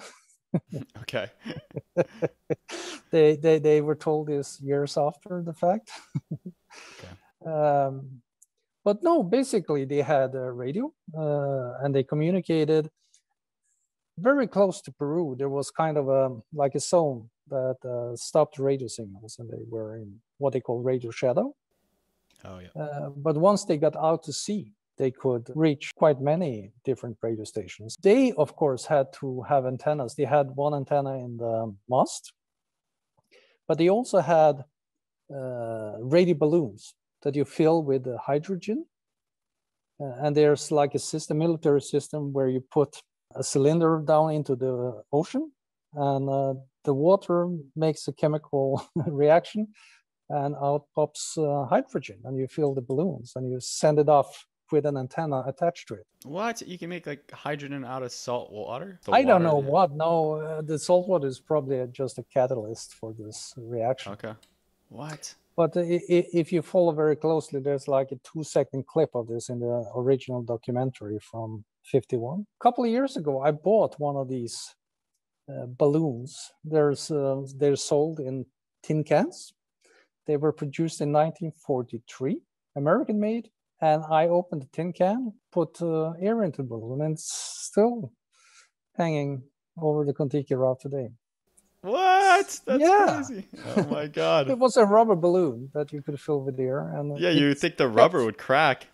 Okay. they, they they were told this years after the fact. Okay. Um, but no, basically they had a radio uh, and they communicated very close to Peru. There was kind of a like a zone that uh, stopped radio signals, and they were in what they call radio shadow. Oh yeah. Uh, but once they got out to sea, they could reach quite many different radio stations. They, of course, had to have antennas. They had one antenna in the mast, but they also had uh, radio balloons that you fill with uh, hydrogen. Uh, and there's like a system, military system, where you put a cylinder down into the ocean, and uh, the water makes a chemical reaction, and out pops uh, hydrogen, and you fill the balloons, and you send it off with an antenna attached to it. What? You can make like hydrogen out of salt water? The I water don't know that... what. No, uh, the salt water is probably just a catalyst for this reaction. Okay. What? But uh, if you follow very closely, there's like a two second clip of this in the original documentary from fifty-one. A couple of years ago, I bought one of these uh, balloons. There's, uh, they're sold in tin cans. They were produced in nineteen forty-three, American made. And I opened the tin can, put uh, air into the balloon, and it's still hanging over the Kon Tiki route today. What? That's yeah. crazy. Oh my God. It was a rubber balloon that you could fill with air. And yeah, you think the rubber packed. would crack.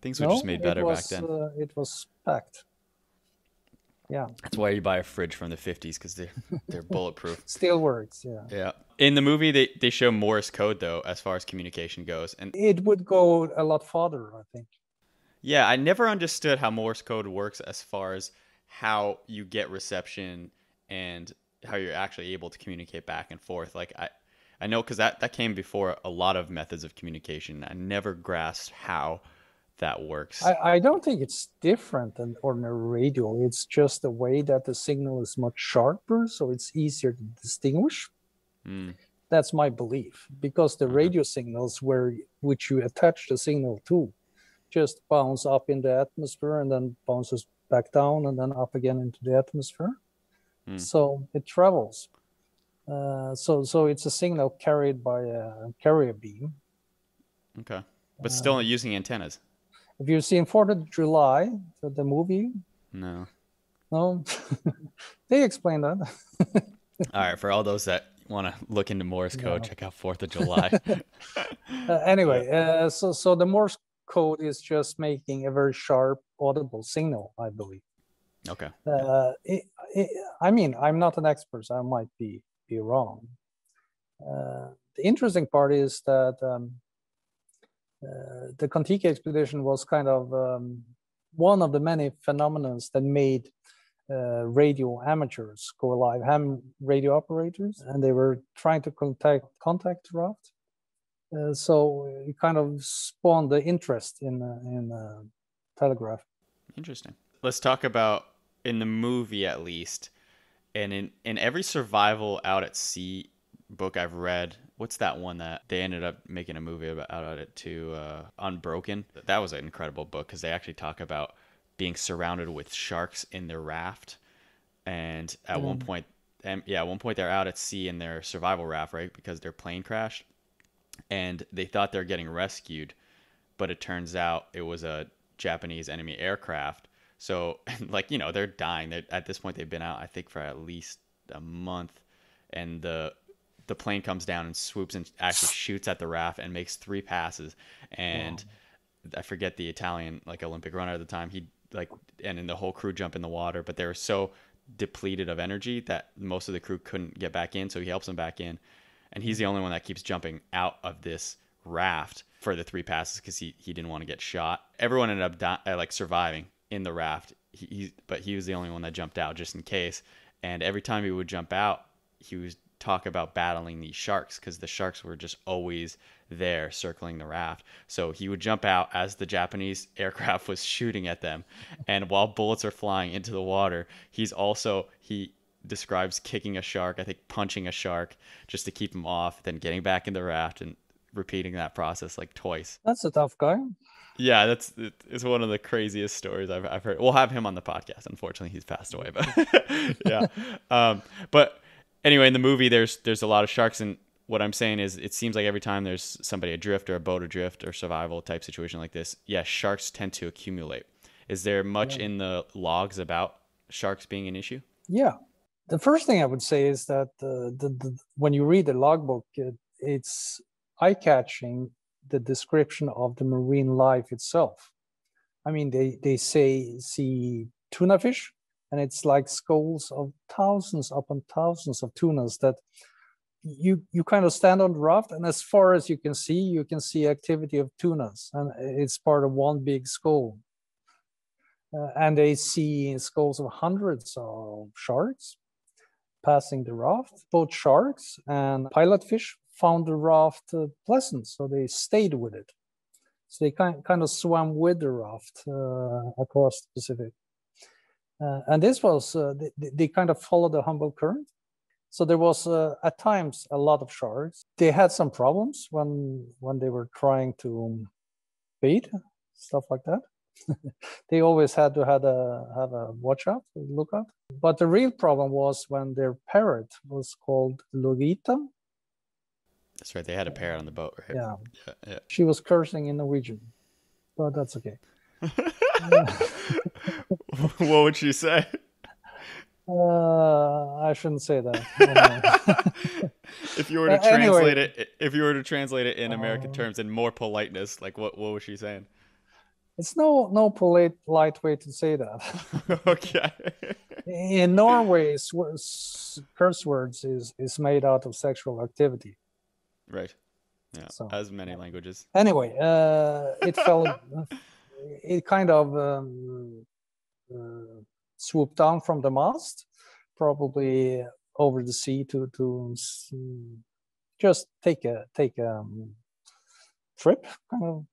Things were no, just made better was, back then. Uh, it was packed. Yeah. That's why you buy a fridge from the fifties, because they're, they're bulletproof. Still works, yeah. Yeah. In the movie, they, they show Morse code, though, as far as communication goes. And it would go a lot farther, I think. Yeah, I never understood how Morse code works as far as how you get reception and how you're actually able to communicate back and forth. Like, I, I know because that, that came before a lot of methods of communication. I never grasped how that works. I, I don't think it's different than ordinary radio. It's just the way that the signal is much sharper, so it's easier to distinguish. Mm. That's my belief, because the mm-hmm. radio signals where which you attach the signal to just bounce up in the atmosphere and then bounces back down and then up again into the atmosphere. Mm. So it travels. Uh, so so it's a signal carried by a carrier beam. Okay, but uh, still using antennas. Have you seen fourth of July, the movie? No. No? They explain that. All right, for all those that want to look into Morse code, no. check out fourth of July. uh, anyway, uh, so, so the Morse code is just making a very sharp, audible signal, I believe. Okay. Uh, it, it, I mean, I'm not an expert, so I might be, be wrong. Uh, the interesting part is that... Um, Uh, the Kon Tiki expedition was kind of um, one of the many phenomena that made uh, radio amateurs go alive, ham radio operators, and they were trying to contact contact raft. Uh, so it kind of spawned the interest in uh, in uh, telegraph. Interesting. Let's talk about, in the movie at least, and in in every survival out at sea book I've read. What's that one that they ended up making a movie about out of it too, uh, Unbroken? That was an incredible book because they actually talk about being surrounded with sharks in their raft. And at mm. one point, and yeah, at one point they're out at sea in their survival raft, right? Because their plane crashed and they thought they're getting rescued, but it turns out it was a Japanese enemy aircraft. So like, you know, they're dying. They're, at this point, they've been out, I think, for at least a month, and the the plane comes down and swoops and actually shoots at the raft and makes three passes. And wow. I forget the Italian, like, Olympic runner at the time, he like, and then the whole crew jump in the water, but they were so depleted of energy that most of the crew couldn't get back in. So he helps them back in. And he's the only one that keeps jumping out of this raft for the three passes, 'cause he, he didn't want to get shot. Everyone ended up di- like surviving in the raft. He, he, but he was the only one that jumped out just in case. And every time he would jump out, he was, talk about battling these sharks, because the sharks were just always there circling the raft. So he would jump out as the Japanese aircraft was shooting at them, and while bullets are flying into the water, he's also, he describes kicking a shark, I think punching a shark, just to keep him off, then getting back in the raft and repeating that process like twice. That's a tough guy. Yeah, that's it's one of the craziest stories I've, I've heard. We'll have him on the podcast. Unfortunately, he's passed away, but yeah. um but Anyway, in the movie, there's there's a lot of sharks, and what I'm saying is it seems like every time there's somebody adrift or a boat adrift or survival type situation like this, yeah, sharks tend to accumulate. Is there much yeah. in the logs about sharks being an issue? Yeah. The first thing I would say is that uh, the, the, when you read the logbook, it, it's eye-catching, the description of the marine life itself. I mean, they, they say see tuna fish, and it's like skulls of thousands upon thousands of tunas that you you kind of stand on the raft, and as far as you can see, you can see activity of tunas, and it's part of one big skull. Uh, and they see skulls of hundreds of sharks passing the raft. Both sharks and pilotfish found the raft uh, pleasant, so they stayed with it. So they kind kind of swam with the raft uh, across the Pacific. Uh, and this was, uh, they, they kind of followed the Humboldt Current. So there was uh, at times a lot of sharks. They had some problems when when they were trying to bait, stuff like that. They always had to have a, have a watch out, look out. But the real problem was when their parrot was called Logita. That's right. They had a parrot on the boat, right? Yeah. yeah, yeah. She was cursing in Norwegian, but that's okay. What would she say? Uh, I shouldn't say that. If you were to translate anyway, it, if you were to translate it in American uh, terms in more politeness, like what, what was she saying? It's no no polite light way to say that. Okay. In Norway, curse words is is made out of sexual activity. Right. Yeah. So, as many languages. Anyway, uh, it fell. It kind of um, uh, swooped down from the mast, probably over the sea to to just take a take a trip, kind of.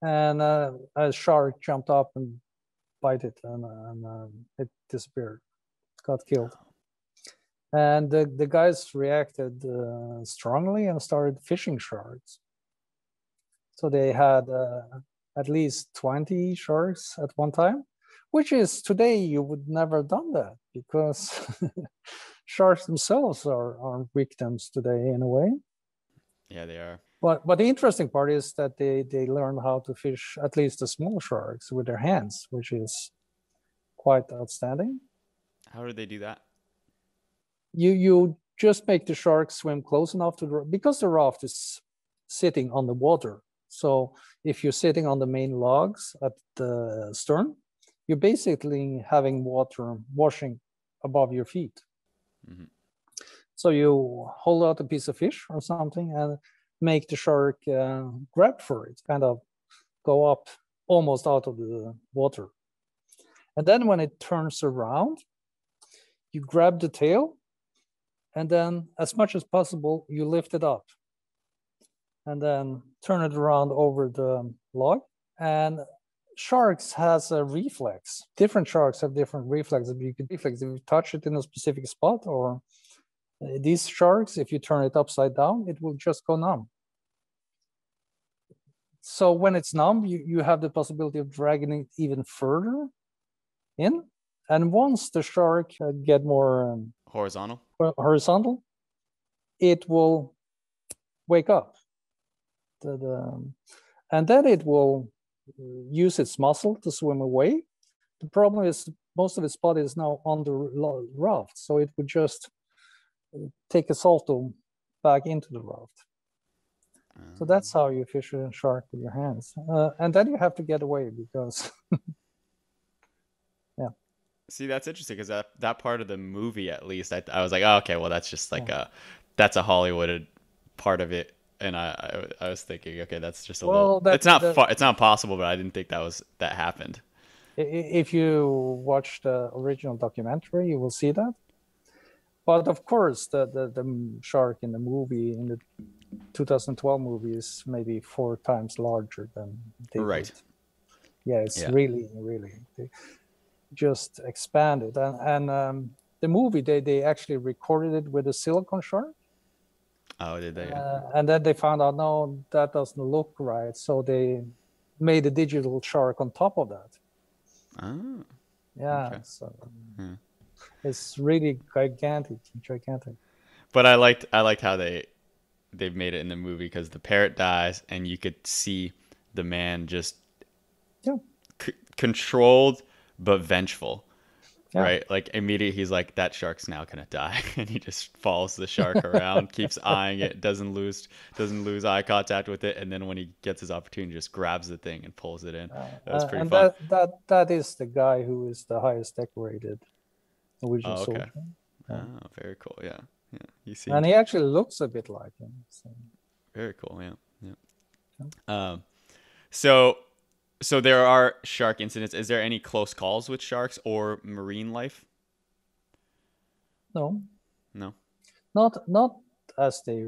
And uh, a shark jumped up and bit it, and, and uh, it disappeared, got killed. And the, the guys reacted uh, strongly and started fishing sharks. So they had uh, at least twenty sharks at one time, which is today you would never have done that because sharks themselves are, are victims today in a way. Yeah, they are. But, but the interesting part is that they, they learn how to fish at least the small sharks with their hands, which is quite outstanding. How do they do that? You you just make the shark swim close enough to the, because the raft is sitting on the water. So if you're sitting on the main logs at the stern, you're basically having water washing above your feet. Mm-hmm. So you hold out a piece of fish or something and make the shark uh, grab for it, kind of go up almost out of the water. And then when it turns around, you grab the tail, and then as much as possible, you lift it up and then turn it around over the log. And sharks has a reflex. Different sharks have different reflexes. You can reflex if you touch it in a specific spot, or these sharks, if you turn it upside down, it will just go numb. So when it's numb, you, you have the possibility of dragging it even further in. And once the shark uh, get more um, horizontal, horizontal, it will wake up. The, the, and then it will use its muscle to swim away. The problem is most of its body is now on the raft, so it would just take a salto back into the raft. Um, so that's how you fish a shark with your hands. Uh, and then you have to get away because, yeah. See, that's interesting because that, that part of the movie, at least, I, I was like, oh, okay, well, that's just like yeah. a, that's a Hollywooded part of it. And I, I, I was thinking, okay, that's just a well, little, that, it's not that, far, it's not possible, but I didn't think that was, that happened. If you watch the original documentary, you will see that. But of course, the, the, the shark in the movie, in the two thousand twelve movie, is maybe four times larger than they right. did. Yeah, it's yeah. really, really just expanded. And, and um, the movie, they, they actually recorded it with a silicone shark. Oh, did they? Uh, and then they found out, no, that doesn't look right. So they made a digital shark on top of that. Oh. Yeah, okay. so... Hmm. It's really gigantic, gigantic. But I liked, I liked how they, they've made it in the movie because the parrot dies and you could see the man just, yeah, c controlled but vengeful, yeah. right? Like immediately he's like, that shark's now gonna die, and he just follows the shark around, keeps eyeing it, doesn't lose, doesn't lose eye contact with it, and then when he gets his opportunity, just grabs the thing and pulls it in. Uh, that was pretty uh, and fun. That, that that is the guy who is the highest decorated. Norwegian oh, okay. Yeah. Oh, very cool. Yeah, yeah. You see, and he actually looks a bit like him. So. Very cool. Yeah, yeah. yeah. Um, so, so there are shark incidents. Is there any close calls with sharks or marine life? No, no, not not as they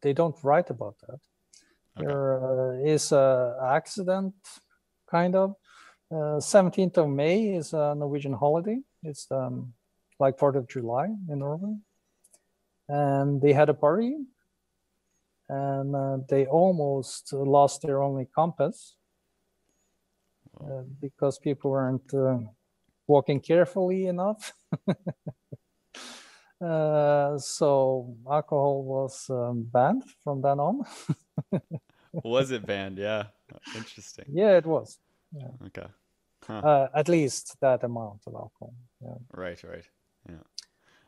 they don't write about that. Okay. There uh, is an accident, kind of. Uh, seventeenth of May is a Norwegian holiday. It's um, like fourth of July in Norway. And they had a party. And uh, they almost lost their only compass uh, because people weren't uh, walking carefully enough. Uh, so alcohol was um, banned from then on. Was it banned? Yeah. Interesting. Yeah, it was. Yeah. Okay. Huh. Uh, at least that amount of alcohol. Yeah. Right, right. Yeah.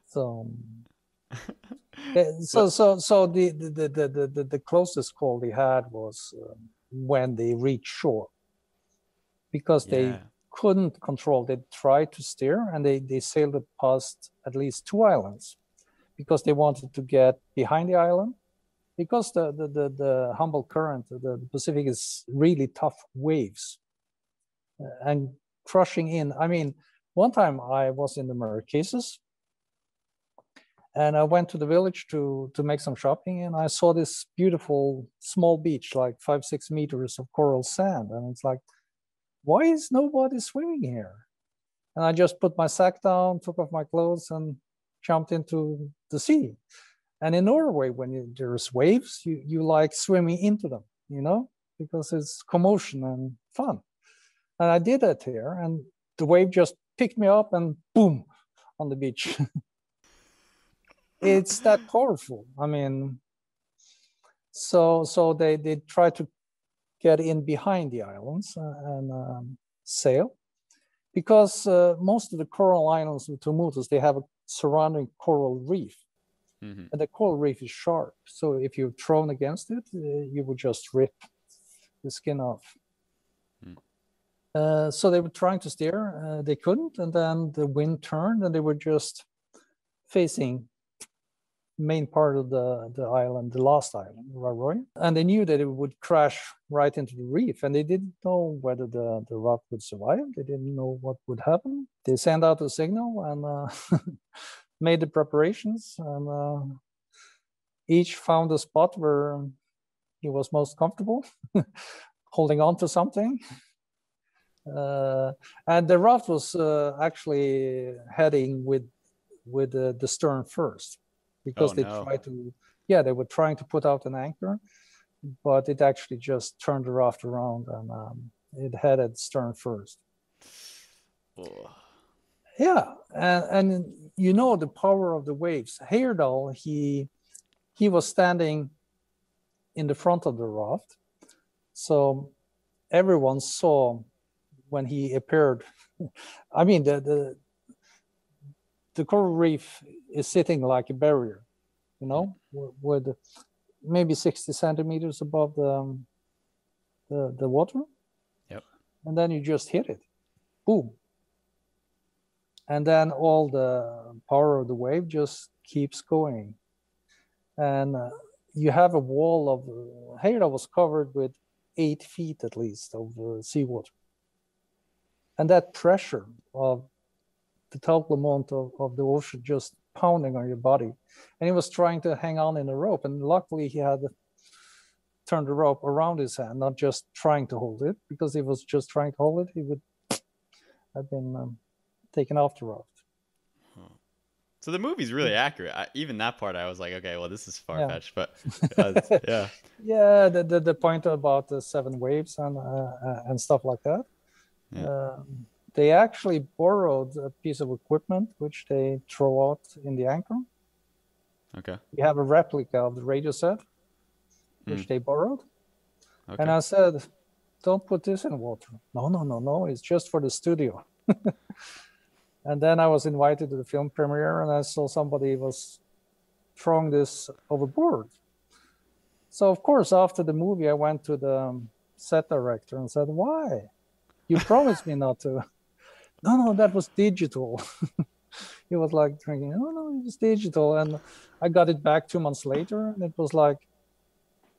So... so so so the the, the the the closest call they had was um, when they reached shore, because yeah. they couldn't control. They tried to steer and they they sailed past at least two islands because they wanted to get behind the island, because the the the, the Humboldt Current, the, the Pacific, is really tough waves and crushing in. I mean, one time I was in the Marquesas. And I went to the village to, to make some shopping, and I saw this beautiful small beach, like five, six meters of coral sand. And it's like, why is nobody swimming here? And I just put my sack down, took off my clothes, and jumped into the sea. And in Norway, when you, there's waves, you, you like swimming into them, you know, because it's commotion and fun. And I did that here, and the wave just picked me up and boom, on the beach. It's that powerful. I mean, so so they, they try to get in behind the islands and um, sail, because uh, most of the coral islands in Tuamotu, they have a surrounding coral reef. Mm-hmm. And the coral reef is sharp. So if you're thrown against it, uh, you would just rip the skin off. Mm. Uh, so they were trying to steer. Uh, they couldn't. And then the wind turned and they were just facing main part of the, the island, the last island, Rarogio. And they knew that it would crash right into the reef, and they didn't know whether the, the rock would survive. They didn't know what would happen. They sent out a signal and uh, made the preparations, and uh, each found a spot where he was most comfortable, holding on to something. Uh, and the raft was uh, actually heading with, with uh, the stern first. Because oh, they no. tried to, yeah, they were trying to put out an anchor, but it actually just turned the raft around and um, it headed stern first. Oh. Yeah, and, and you know the power of the waves. Heyerdahl, he he was standing in the front of the raft, so everyone saw when he appeared. I mean, the the. The coral reef is sitting like a barrier, you know, with maybe sixty centimeters above the um, the, the water. Yep. And then you just hit it, boom. And then all the power of the wave just keeps going. And uh, you have a wall of, uh, Heyerdahl was covered with eight feet at least of uh, seawater. And that pressure of the total amount of, of the ocean just pounding on your body. And he was trying to hang on in a rope. And luckily he had turned the rope around his hand, not just trying to hold it, because if he was just trying to hold it, he would have been um, taken off the raft. Hmm. So the movie's really accurate. I, even that part, I was like, okay, well, this is far-fetched, yeah. but uh, yeah. Yeah, the, the, the point about the seven waves and, uh, and stuff like that. Yeah. Um, They actually borrowed a piece of equipment which they throw out in the anchor. Okay. We have a replica of the radio set, which mm. they borrowed. Okay. And I said, don't put this in water. No, no, no, no. It's just for the studio. And then I was invited to the film premiere and I saw somebody was throwing this overboard. So, of course, after the movie, I went to the set director and said, why? You promised me not to. No, no, that was digital. He was like drinking, no, no, it was digital. And I got it back two months later and it was like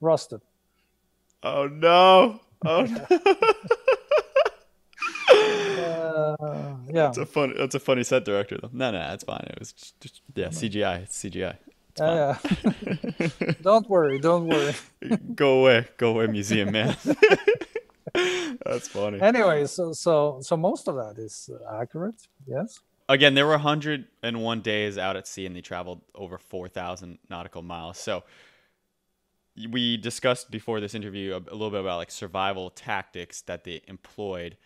rusted. Oh, no. Oh, no. uh, yeah. That's a, fun, that's a funny set director, though. No, no, that's fine. It was just, just yeah, C G I. It's C G I. Yeah, yeah. Don't worry, don't worry. Go away, go away, museum man. That's funny. Anyway, so so so most of that is accurate. Yes. Again, there were one hundred and one days out at sea, and they traveled over four thousand nautical miles. So we discussed before this interview a, a little bit about like survival tactics that they employed.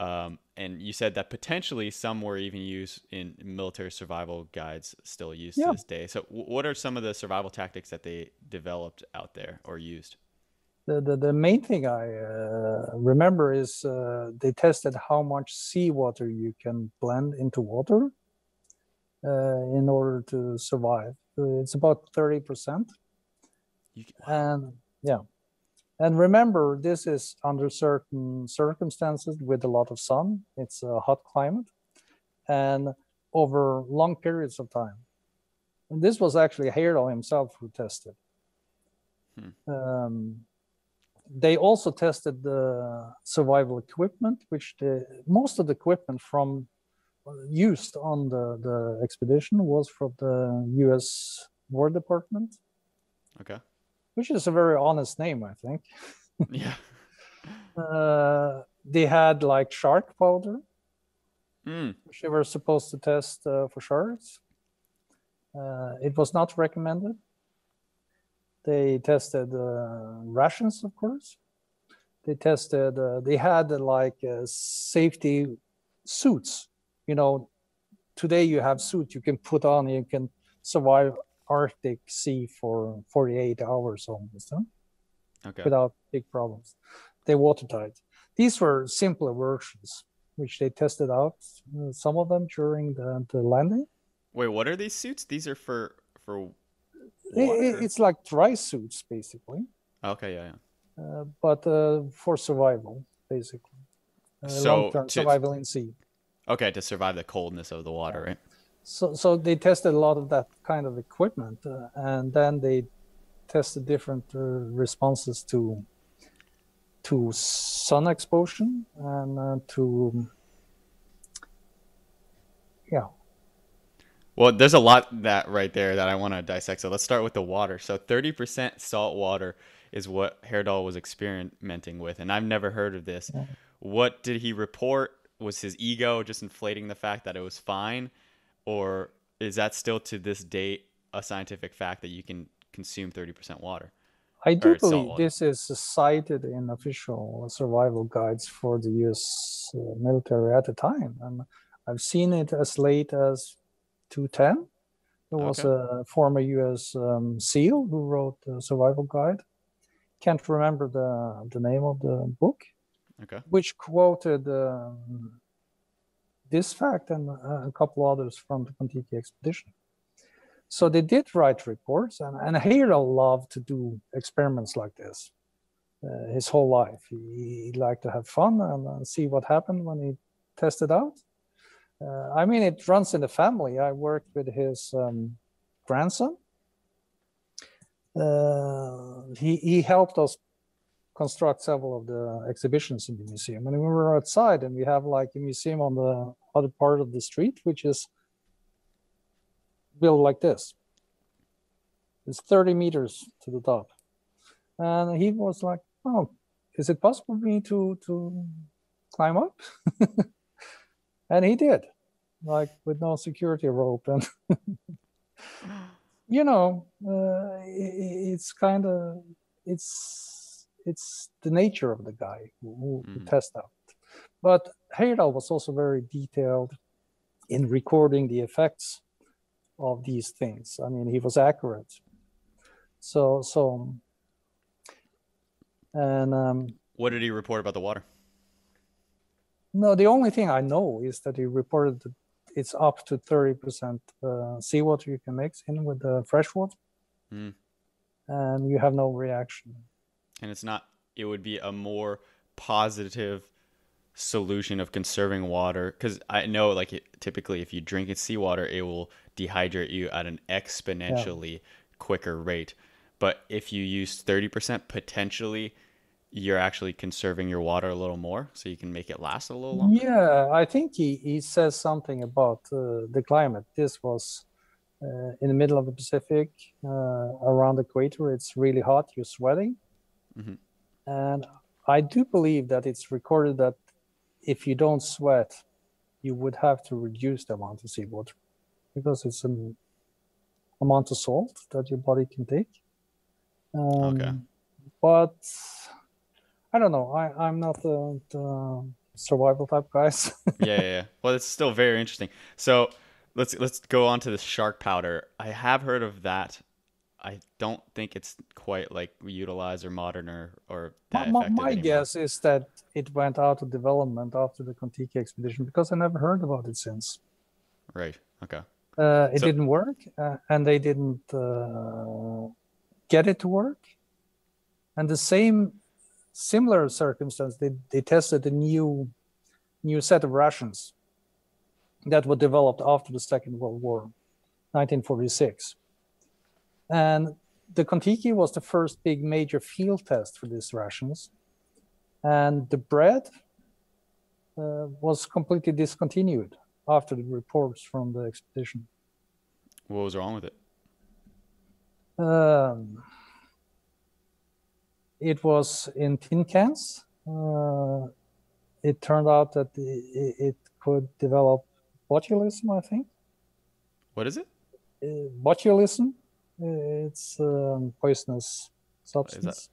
Um, and you said that potentially some were even used in military survival guides, still used yeah. to this day. So w- what are some of the survival tactics that they developed out there or used? The the, the main thing I uh, remember is uh, they tested how much seawater you can blend into water uh, in order to survive. It's about thirty percent. You can... And yeah. And remember, this is under certain circumstances with a lot of sun. It's a hot climate and over long periods of time. And this was actually Heyerdahl himself who tested. Hmm. Um, they also tested the survival equipment, which the, most of the equipment from used on the, the expedition was from the U S War Department. Okay. Which is a very honest name, I think. Yeah. Uh, they had like shark powder, mm. which they were supposed to test uh, for sharks. Uh, it was not recommended. They tested uh, rations, of course. They tested, uh, they had uh, like uh, safety suits. You know, today you have suits you can put on, you can survive Arctic sea for forty-eight hours almost, huh? Okay. Without big problems. They watertight. These were simpler versions, which they tested out, uh, some of them during the, the landing. Wait, what are these suits? These are for for. It, it's like dry suits, basically. Okay, yeah, yeah. Uh, but uh, for survival, basically. Uh, so long-term to, survival in sea. Okay, to survive the coldness of the water, yeah. right? So, so they tested a lot of that kind of equipment, uh, and then they tested different uh, responses to to sun exposure and uh, to yeah. Well, there's a lot that right there that I want to dissect. So let's start with the water. So thirty percent salt water is what Heyerdahl was experimenting with, and I've never heard of this. Yeah. What did he report? Was his ego just inflating the fact that it was fine? Or is that still to this date a scientific fact that you can consume thirty percent water? I do believe this is cited in official survival guides for the U S military at the time. And I've seen it as late as two ten. There was okay. a former U S um, SEAL who wrote the survival guide. Can't remember the, the name of the book, okay. which quoted... Um, this fact and a couple others from the Kon Tiki expedition. So they did write reports, and, and Heyerdahl loved to do experiments like this uh, his whole life. He, he liked to have fun and, and see what happened when he tested out. Uh, I mean, it runs in the family. I worked with his um, grandson. Uh, he, he helped us construct several of the exhibitions in the museum. And we were outside and we have like a museum on the other part of the street, which is built like this. It's thirty meters to the top. And he was like, oh, is it possible for me to, to climb up? And he did, like with no security rope. And, you know, uh, it, it's kind of, it's, It's the nature of the guy who, who mm. tests out. But Heyerdahl was also very detailed in recording the effects of these things. I mean, he was accurate. So, so, and um, what did he report about the water? No, the only thing I know is that he reported that it's up to thirty percent uh, seawater you can mix in with the fresh water, mm. and you have no reaction. And it's not, it would be a more positive solution of conserving water. Because I know, like, it, typically if you drink it seawater, it will dehydrate you at an exponentially yeah. quicker rate. But if you use thirty percent, potentially you're actually conserving your water a little more. So you can make it last a little longer. Yeah, I think he, he says something about uh, the climate. This was uh, in the middle of the Pacific, uh, around the equator, it's really hot, you're sweating. Mm-hmm. And I do believe that it's recorded that if you don't sweat, you would have to reduce the amount of seawater because it's an amount of salt that your body can take. Um, okay. But I don't know. I, I'm not the, the survival type guys. yeah, yeah, yeah. Well, it's still very interesting. So let's let's go on to the shark powder. I have heard of that. I don't think it's quite like utilized or modern or, or that my, effective My anymore. Guess is that it went out of development after the Kon Tiki expedition because I never heard about it since. Right. Okay. Uh, it so, didn't work uh, and they didn't uh, get it to work. And the same similar circumstance, they, they tested a new, new set of rations that were developed after the Second World War, nineteen forty-six. And the Kon Tiki was the first big major field test for these rations. And the bread uh, was completely discontinued after the reports from the expedition. What was wrong with it? Um, it was in tin cans. Uh, it turned out that it, it could develop botulism, I think. What is it? Uh, botulism. It's a um, poisonous substance.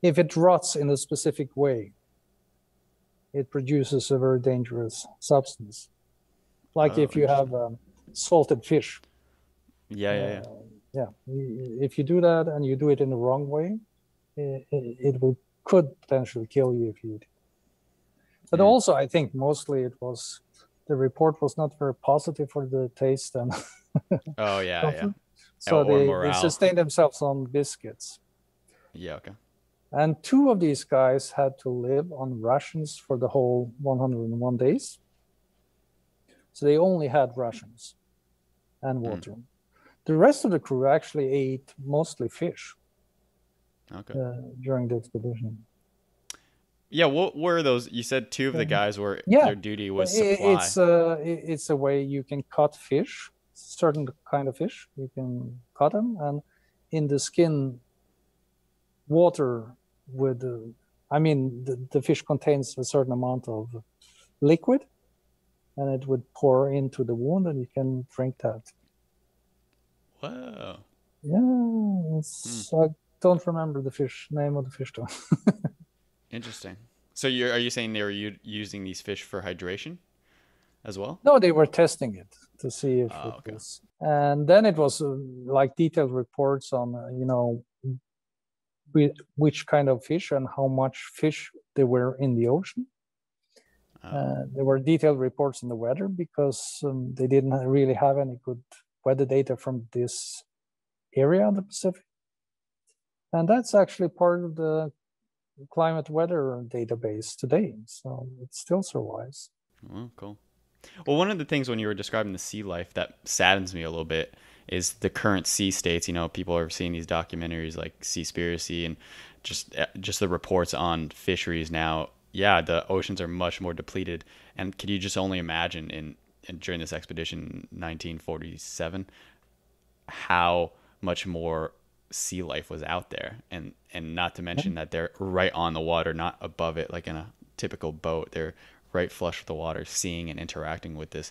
If it rots in a specific way, it produces a very dangerous substance. Like oh, if you have um, salted fish. Yeah, yeah, yeah. Uh, yeah. If you do that and you do it in the wrong way, it, it will, could potentially kill you if you eat it. But yeah. also, I think mostly it was, the report was not very positive for the taste. And oh, yeah, comfort. yeah. So they, they sustain themselves on biscuits. Yeah, okay. And two of these guys had to live on rations for the whole one hundred and one days. So they only had rations and water. Mm. The rest of the crew actually ate mostly fish okay. uh, during the expedition. Yeah, what were those? You said two of the guys were, yeah. their duty was supply. It's a, it's a way you can cut fish. Certain kind of fish, you can cut them, and in the skin, water would, uh, I mean, the, the fish contains a certain amount of liquid, and it would pour into the wound, and you can drink that. Wow. Yeah, it's, hmm. I don't remember the fish name of the fish, though. Interesting. So you're, are you saying they were u- using these fish for hydration as well? No, they were testing it to see if oh, it was. Okay. And then it was uh, like detailed reports on, uh, you know, we, which kind of fish and how much fish there were in the ocean. Oh. Uh, there were detailed reports on the weather because um, they didn't really have any good weather data from this area of the Pacific. And that's actually part of the climate weather database today. So it still survives. Oh, cool. Well, one of the things when you were describing the sea life that saddens me a little bit is the current sea states. You know, people are seeing these documentaries like Seaspiracy and just just the reports on fisheries now. Yeah, the oceans are much more depleted. And can you just only imagine in, in during this expedition, nineteen forty-seven, how much more sea life was out there? And, and not to mention that they're right on the water, not above it like in a typical boat. They're right flush with the water, seeing and interacting with this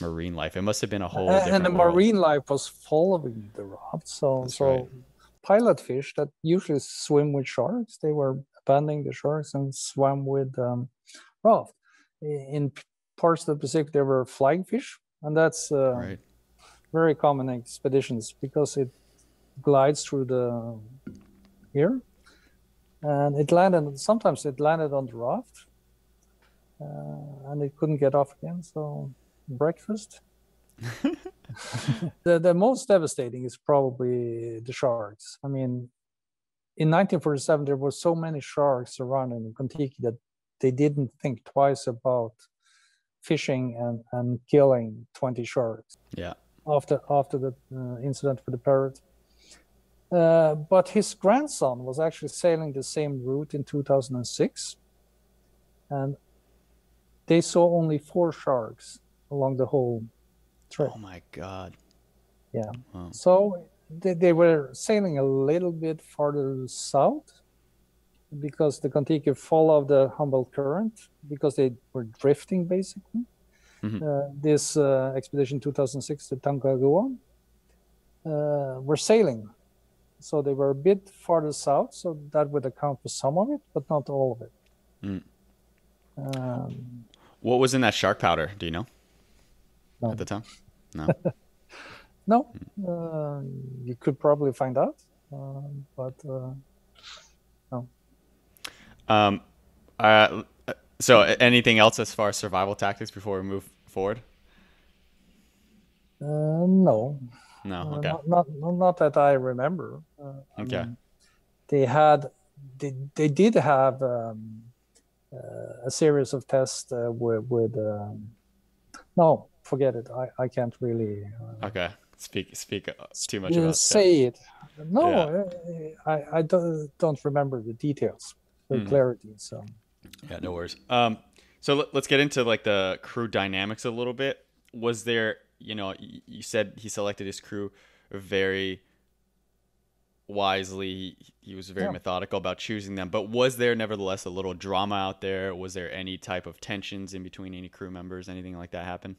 marine life. It must have been a whole different and the world. Marine life was following the raft. So, That's so right. Pilot fish that usually swim with sharks, they were abandoning the sharks and swam with um, raft. In parts of the Pacific, there were flying fish, and that's uh, right. very common expeditions because it glides through the air, and it landed. Sometimes it landed on the raft. Uh, and they couldn't get off again, so breakfast. the, the most devastating is probably the sharks. I mean, in nineteen forty-seven, there were so many sharks around in Kon Tiki that they didn't think twice about fishing and, and killing twenty sharks. Yeah. After after the uh, incident with the parrot. Uh, but his grandson was actually sailing the same route in two thousand six. And they saw only four sharks along the whole trip. Oh my God. Yeah. Wow. So they, they were sailing a little bit farther south because the Kon Tiki followed the Humboldt Current because they were drifting, basically. Mm-hmm. uh, this uh, expedition two thousand six, the Tongariro, uh, were sailing. So they were a bit farther south, so that would account for some of it, but not all of it. Mm. Um, what was in that shark powder? Do you know? No. At the time? No. No. Mm. Uh, you could probably find out, uh, but uh, no. Um, uh, so anything else as far as survival tactics before we move forward? Uh, no. No, okay. Uh, not, not, not that I remember. Uh, okay. I mean, they had, they, they did have um, uh, a series of tests uh, with, with um, no, forget it. I, I can't really. Uh, okay. Speak, speak too much about it. Say it. No, yeah. I, I don't, don't remember the details, the mm. clarity. So. Yeah, no worries. Um, so let's get into like the crew dynamics a little bit. Was there, you know, you said he selected his crew very wisely. He was very yeah. methodical about choosing them. But was there nevertheless a little drama out there? Was there any type of tensions in between any crew members? Anything like that happen?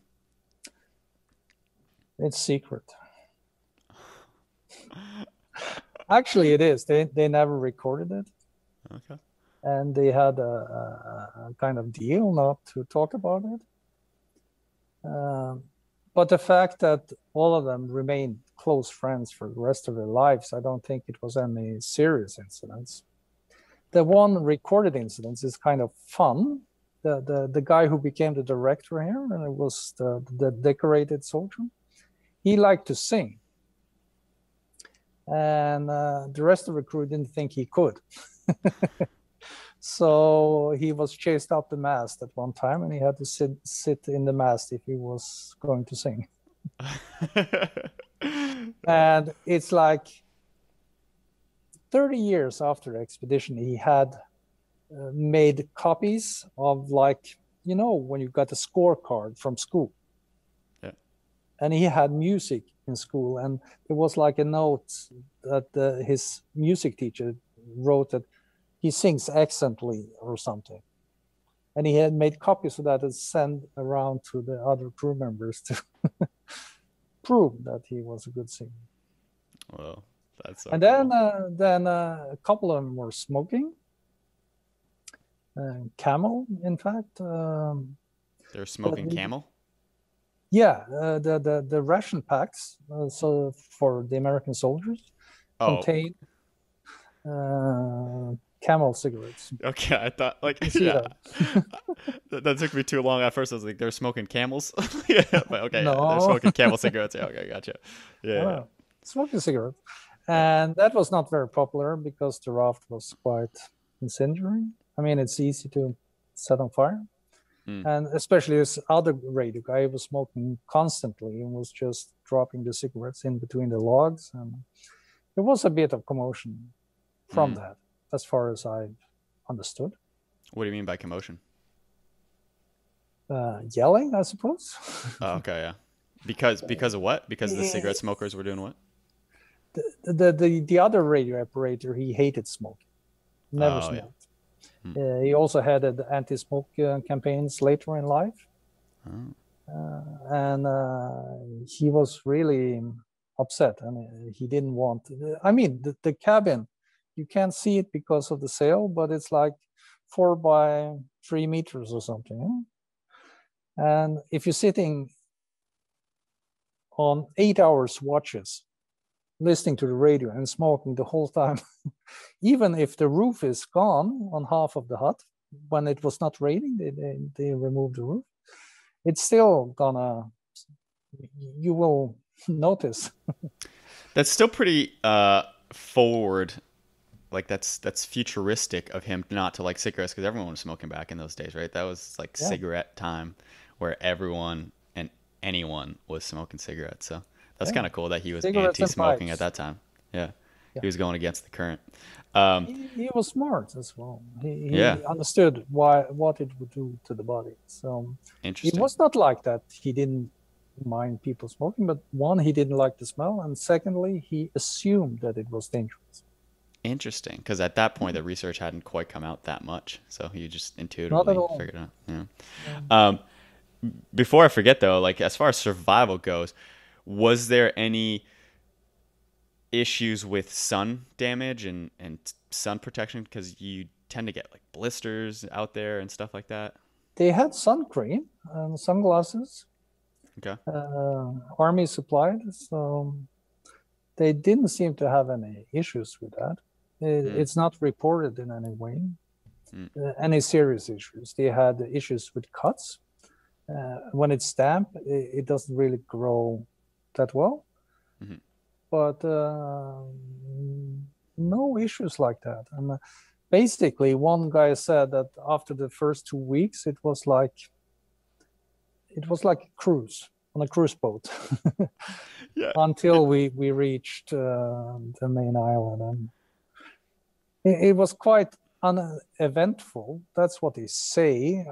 It's secret. Actually, it is. They they never recorded it. Okay. And they had a, a kind of deal not to talk about it. Um, But the fact that all of them remained close friends for the rest of their lives, I don't think it was any serious incidents. The one recorded incident is kind of fun. The, the, the guy who became the director here, and it was the, the decorated soldier, he liked to sing. And uh, the rest of the crew didn't think he could. So he was chased up the mast at one time, and he had to sit sit in the mast if he was going to sing. And it's like thirty years after the expedition, he had uh, made copies of, like, you know, when you got a scorecard from school. Yeah. And he had music in school, and there was like a note that uh, his music teacher wrote that he sings excellently or something. And he had made copies of that and sent around to the other crew members to prove that he was a good singer. Well, that's so and cool. then uh, then uh, a couple of them were smoking. Uh, camel, in fact. Um, They're smoking the, camel? Yeah, uh, the, the, the ration packs uh, so for the American soldiers oh. contain uh camel cigarettes. Okay, I thought like yeah. that. That took me too long. At first I was like, they're smoking camels. Yeah, but okay, no. Yeah, they're smoking camel cigarettes. Yeah, okay, gotcha. Yeah, yeah. yeah. Smoking cigarettes. And that was not very popular because the raft was quite incendiary. I mean, it's easy to set on fire. Mm. And especially this other radio guy was smoking constantly and was just dropping the cigarettes in between the logs, and there was a bit of commotion from mm. that, as far as I understood. What do you mean by commotion? Uh, yelling, I suppose. Oh, okay, yeah. Because because of what? Because the cigarette smokers were doing what? The the the, the other radio operator, he hated smoking. Never oh, smoked. Yeah. Mm. Uh, he also had uh, the anti-smoke uh, campaigns later in life. Oh. Uh, and uh, he was really upset. I mean, he didn't want... I mean, the, the cabin... You can't see it because of the sail, but it's like four by three meters or something. And if you're sitting on eight hours watches, listening to the radio and smoking the whole time, even if the roof is gone on half of the hut, when it was not raining, they, they, they removed the roof, it's still gonna, you will notice. That's still pretty uh, forward. Like that's that's futuristic of him not to like cigarettes, because everyone was smoking back in those days, right? That was like yeah. cigarette time, where everyone and anyone was smoking cigarettes. So that's yeah. kind of cool that he was anti-smoking at that time. Yeah. yeah, he was going against the current. Um, he, he was smart as well. He, he yeah. understood why what it would do to the body. So it was not like that. He didn't mind people smoking, but one, he didn't like the smell, and secondly, he assumed that it was dangerous. Interesting, because at that point the research hadn't quite come out that much, so you just intuitively figured it out. Yeah. Yeah. Um, before I forget though, like as far as survival goes, was there any issues with sun damage and and sun protection, because you tend to get like blisters out there and stuff like that? They had sun cream and sunglasses. Okay. Uh, army supplied, so they didn't seem to have any issues with that. It, mm. It's not reported in any way, mm. uh, any serious issues. They had issues with cuts. Uh, when it's damp, it, it doesn't really grow that well. Mm-hmm. But uh, no issues like that. And uh, basically, one guy said that after the first two weeks, it was like it was like a cruise on a cruise boat. Yeah. Until we we reached uh, the main island, and it, it was quite uneventful. That's what they say.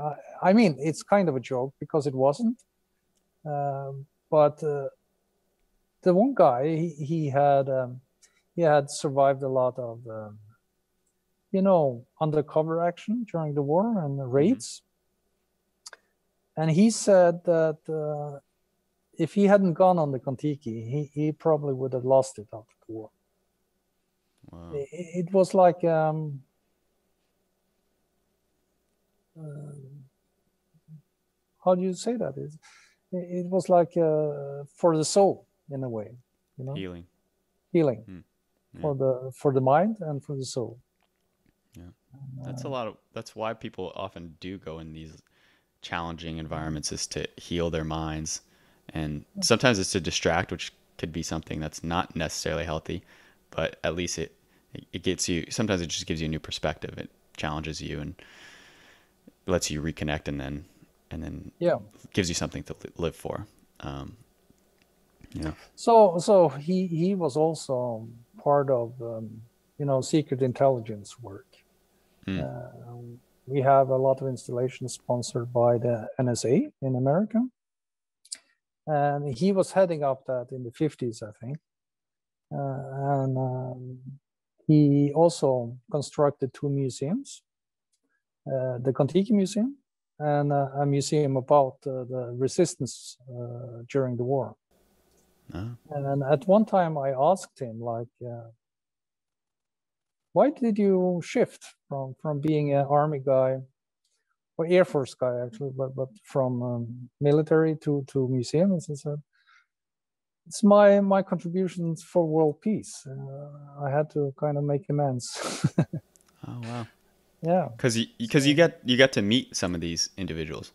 I, I mean, it's kind of a joke because it wasn't. Uh, but uh, the one guy, he, he had um, he had survived a lot of um, you know, undercover action during the war and the raids. Mm-hmm. And he said that uh, if he hadn't gone on the Kon Tiki, he, he probably would have lost it after the war. Wow. It, it was like um, uh, how do you say that? It, it was like uh, for the soul, in a way, you know, healing, healing mm. yeah. for the for the mind and for the soul. Yeah, and, that's uh, a lot of that's why people often do go in these challenging environments, is to heal their minds. And sometimes it's to distract, which could be something that's not necessarily healthy, but at least it, it gets you, sometimes it just gives you a new perspective. It challenges you and lets you reconnect, and then, and then yeah, gives you something to live for. Um, yeah. So, so he, he was also part of, um, you know, secret intelligence work. Mm. Uh, we have a lot of installations sponsored by the N S A in America. And he was heading up that in the fifties, I think. Uh, and um, he also constructed two museums, uh, the Kon Tiki Museum and uh, a museum about uh, the resistance uh, during the war. Oh. And at one time I asked him, like, uh, why did you shift from, from being an army guy, or Air Force guy actually, but, but from um, military to, to museums? And said, it's my, my contributions for world peace. Uh, I had to kind of make amends. Oh, wow. Yeah. Because you, so, you, get, you get to meet some of these individuals.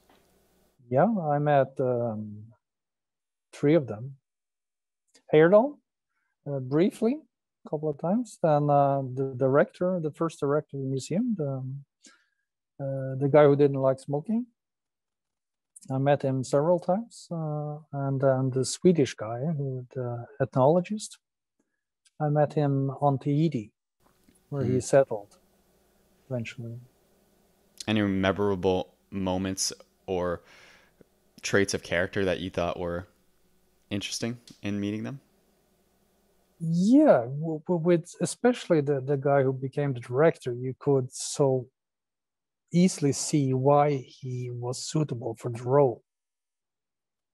Yeah, I met um, three of them. Heyerdahl, uh, briefly, a couple of times. Then uh, the director, the first director of the museum, the, Uh, the guy who didn't like smoking. I met him several times. Uh, and then the Swedish guy, who, the ethnologist, I met him on Tahiti, where mm. he settled eventually. Any memorable moments or traits of character that you thought were interesting in meeting them? Yeah, with especially the, the guy who became the director, you could so easily see why he was suitable for the role.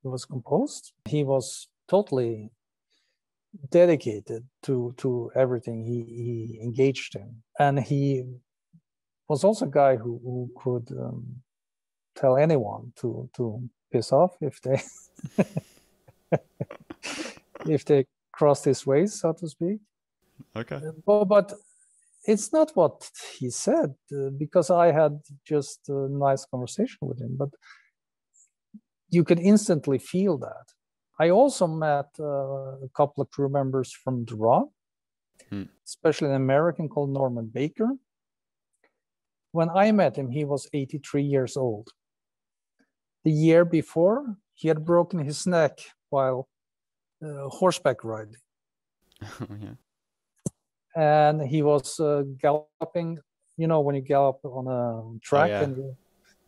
He was composed. He was totally dedicated to, to everything he, he engaged in. And he was also a guy who, who could um, tell anyone to, to piss off if they if they crossed his ways, so to speak. Okay. But, but it's not what he said, uh, because I had just a nice conversation with him, but you could instantly feel that. I also met uh, a couple of crew members from the Ra, hmm. especially an American called Norman Baker. When I met him, he was eighty-three years old. The year before, he had broken his neck while uh, horseback riding. Oh, yeah. And he was uh, galloping, you know, when you gallop on a track. Oh, yeah. And you,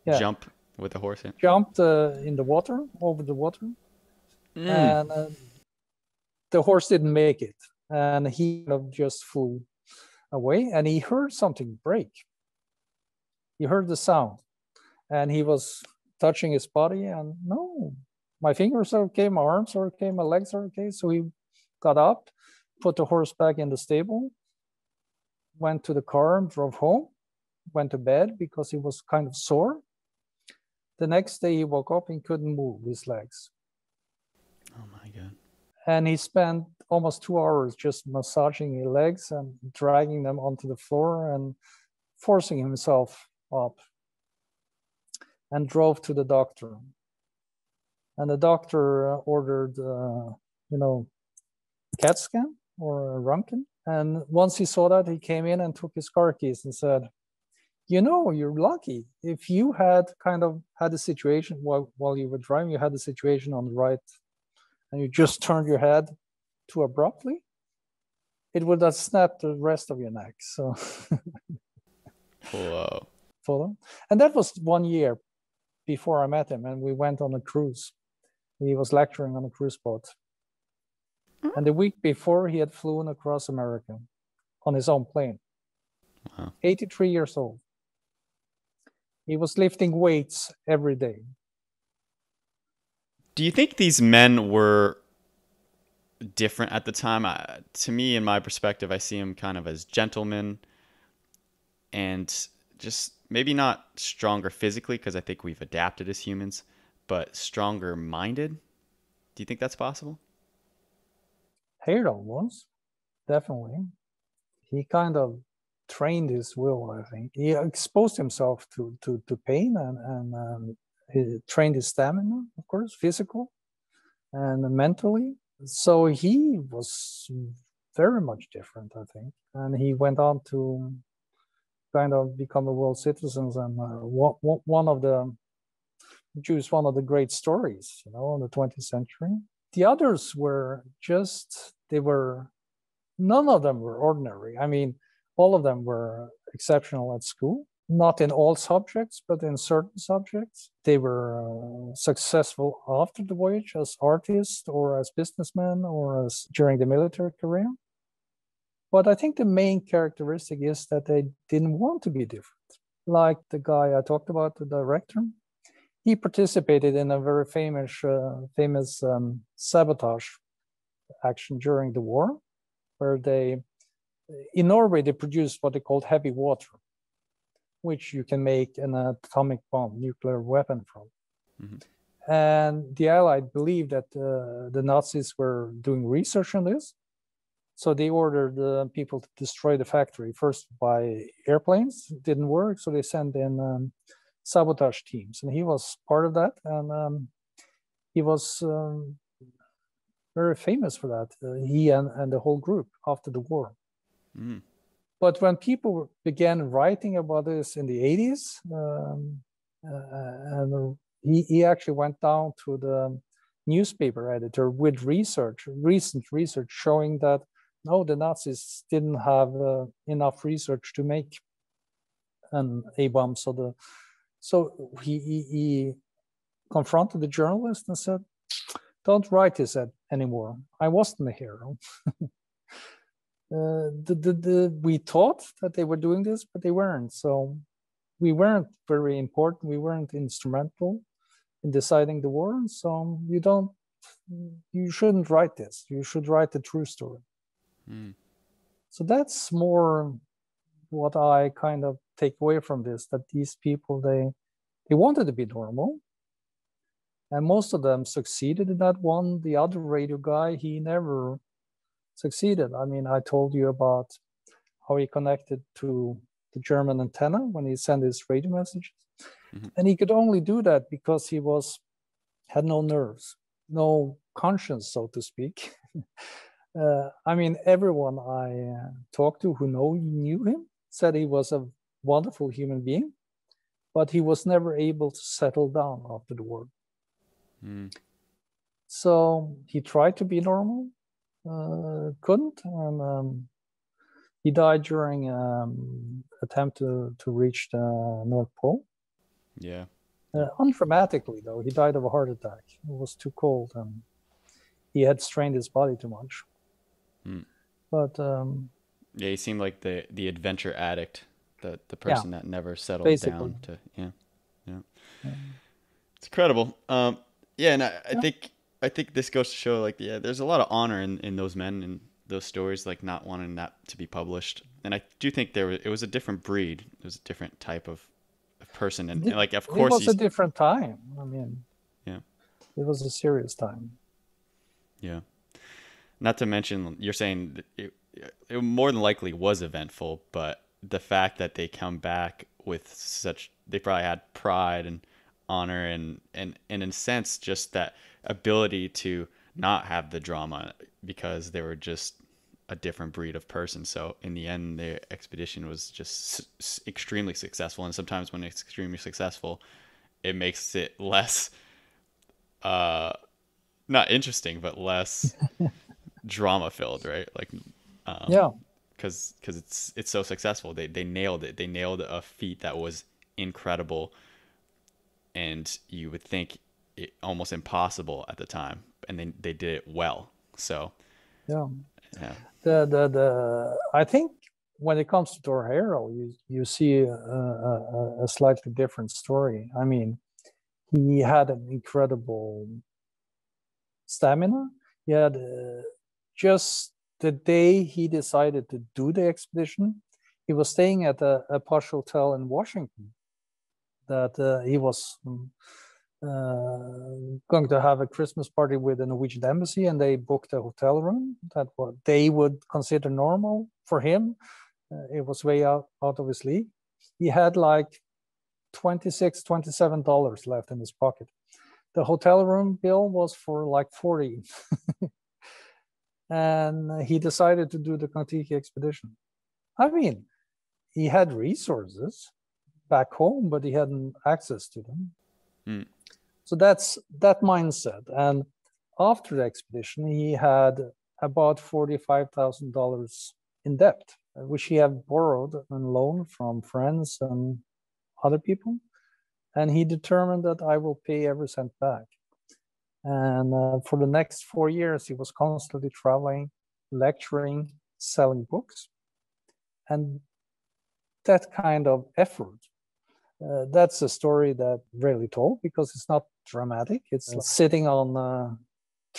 yeah. Jump with the horse in. Jumped uh, in the water, over the water. Mm. And uh, the horse didn't make it, and he just flew away, and he heard something break. He heard the sound, and he was touching his body, and no, my fingers are okay, my arms are okay, my legs are okay. So he got up, put the horse back in the stable, went to the car and drove home, went to bed because he was kind of sore. The next day he woke up and couldn't move his legs. Oh my God. And he spent almost two hours just massaging his legs and dragging them onto the floor and forcing himself up, and drove to the doctor. And the doctor ordered, uh, you know, CAT scan or a Röntgen. And once he saw that, he came in and took his car keys and said, you know, you're lucky. If you had kind of had a situation while, while you were driving, you had a situation on the right and you just turned your head too abruptly, it would have snapped the rest of your neck. So, wow. Follow? And that was one year before I met him, and we went on a cruise. He was lecturing on a cruise boat. Mm-hmm. And the week before, he had flown across America on his own plane. Wow. eighty-three years old. He was lifting weights every day. Do you think these men were different at the time? I, to me, in my perspective, I see him kind of as gentlemen and just maybe not stronger physically, because I think we've adapted as humans, but stronger minded. Do you think that's possible? Heyerdahl was, definitely. He kind of trained his will, I think. He exposed himself to, to, to pain and, and um, he trained his stamina, of course, physical and mentally. So he was very much different, I think. And he went on to kind of become a world citizen. And uh, one, one of the Jews, one of the great stories, you know, in the twentieth century. The others were just, they were, none of them were ordinary. I mean, all of them were exceptional at school, not in all subjects, but in certain subjects. They were uh, successful after the voyage as artists or as businessmen or as during the military career. But I think the main characteristic is that they didn't want to be different. Like the guy I talked about, the director, he participated in a very famous, uh, famous um, sabotage action during the war, where they, in Norway, they produced what they called heavy water, which you can make an atomic bomb, nuclear weapon from. Mm-hmm. And the Allies believed that uh, the Nazis were doing research on this. So they ordered uh, people to destroy the factory, first by airplanes. It didn't work, so they sent in um, sabotage teams. And he was part of that. And um, he was um, very famous for that, uh, he and, and the whole group after the war. Mm. But when people began writing about this in the eighties, um, uh, and he, he actually went down to the newspaper editor with research, recent research showing that, no, the Nazis didn't have uh, enough research to make an A-bomb. So the so he, he, he confronted the journalist and said, don't write this anymore. I wasn't a hero. Uh, the, the, the, we thought that they were doing this, but they weren't. So we weren't very important. We weren't instrumental in deciding the war. So you don't, you shouldn't write this. You should write the true story. Mm. So that's more what I kind of take away from this, that these people, they, they wanted to be normal. And most of them succeeded in that one. The other radio guy, he never succeeded. I mean, I told you about how he connected to the German antenna when he sent his radio messages. Mm-hmm. And he could only do that because he was had no nerves, no conscience, so to speak. uh, I mean, everyone I uh, talked to who know, knew him said he was a wonderful human being, but he was never able to settle down after the war. Mm. So he tried to be normal. Uh, couldn't, and um, he died during um, attempt to, to reach the North Pole. Yeah. Uh, undramatically, though, he died of a heart attack. It was too cold, and he had strained his body too much. Hmm. But um, yeah, he seemed like the the adventure addict, the the person yeah, that never settled basically. down to yeah, yeah. yeah. It's incredible. Um, yeah, and I, I yeah. think I think this goes to show, like, yeah, there's a lot of honor in in those men and those stories, like not wanting that to be published. And I do think there was, it was a different breed. It was a different type of, of person. And, and like, of course, it was he's... a different time. I mean, yeah, it was a serious time. Yeah. Not to mention, you're saying it, it more than likely was eventful, but the fact that they come back with such, they probably had pride and honor and, and, and in a sense, just that ability to not have the drama because they were just a different breed of person. So in the end, the expedition was just s extremely successful. And sometimes when it's extremely successful, it makes it less, uh, not interesting, but less drama filled, right? Like, um, yeah, because because it's it's so successful. They they nailed it. They nailed a feat that was incredible, and you would think it almost impossible at the time, and they they did it well. So yeah. Yeah. The, the, the, I think when it comes to Thor Heyerdahl, you, you see a, a, a slightly different story. I mean, he had an incredible stamina. He had uh, just the day he decided to do the expedition, he was staying at a, a posh hotel in Washington that uh, he was um, Uh, going to have a Christmas party with the Norwegian embassy, and they booked a hotel room that what they would consider normal for him. Uh, it was way out, out of his league. He had like twenty-six, twenty-seven dollars left in his pocket. The hotel room bill was for like forty. And he decided to do the Kon Tiki expedition. I mean, he had resources back home, but he hadn't access to them. Mm. So that's that mindset. And after the expedition, he had about forty-five thousand dollars in debt, which he had borrowed and loaned from friends and other people. And he determined that I will pay every cent back. And uh, for the next four years, he was constantly traveling, lecturing, selling books. And that kind of effort, Uh, that's a story that rarely told because it's not dramatic. It's yeah. like sitting on uh,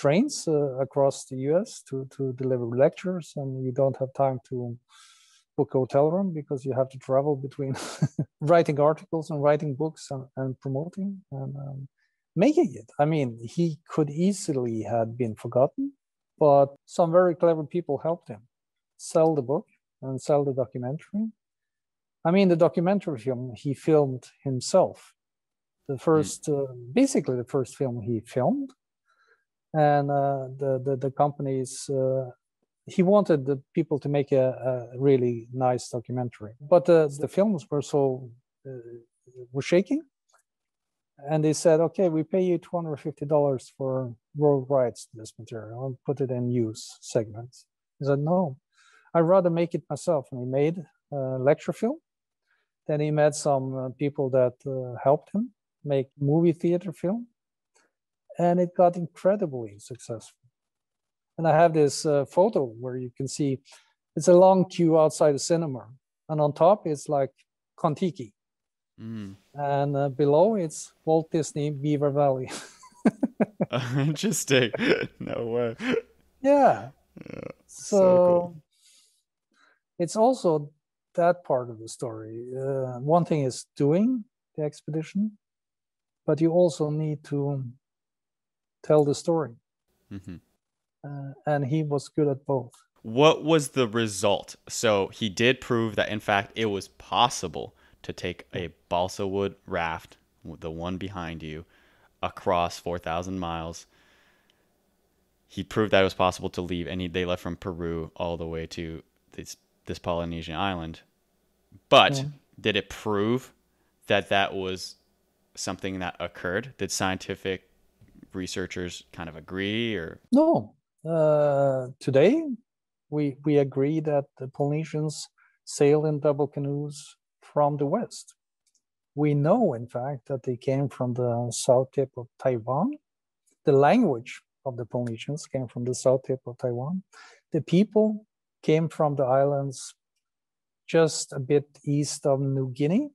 trains uh, across the U S to, to deliver lectures, and you don't have time to book a hotel room because you have to travel between writing articles and writing books and, and promoting and um, making it. I mean, he could easily have been forgotten, but some very clever people helped him sell the book and sell the documentary. I mean, the documentary film he filmed himself, the first, uh, basically the first film he filmed, and uh, the, the the companies. Uh, he wanted the people to make a, a really nice documentary, but uh, the films were so uh, were shaking, and they said, "Okay, we pay you two hundred fifty dollars for world rights to this material and put it in news segments." He said, "No, I'd rather make it myself," and he made a lecture film. Then he met some uh, people that uh, helped him make movie theater film. And it got incredibly successful. And I have this uh, photo where you can see it's a long queue outside the cinema. And on top, it's like Kon Tiki. Mm. And uh, below, it's Walt Disney Beaver Valley. uh, interesting. No way. Yeah. yeah so so cool. It's also that part of the story. Uh, one thing is doing the expedition, but you also need to tell the story. Mm-hmm. uh, and he was good at both. What was the result? So he did prove that, in fact, it was possible to take a balsa wood raft, the one behind you, across four thousand miles. He proved that it was possible to leave, and he, they left from Peru all the way to this this Polynesian island. But yeah. did it prove that that was something that occurred? Did scientific researchers kind of agree, or? No. Uh, today, we, we agree that the Polynesians sailed in double canoes from the west. We know, in fact, that they came from the south tip of Taiwan. The language of the Polynesians came from the south tip of Taiwan. The people came from the islands just a bit east of New Guinea.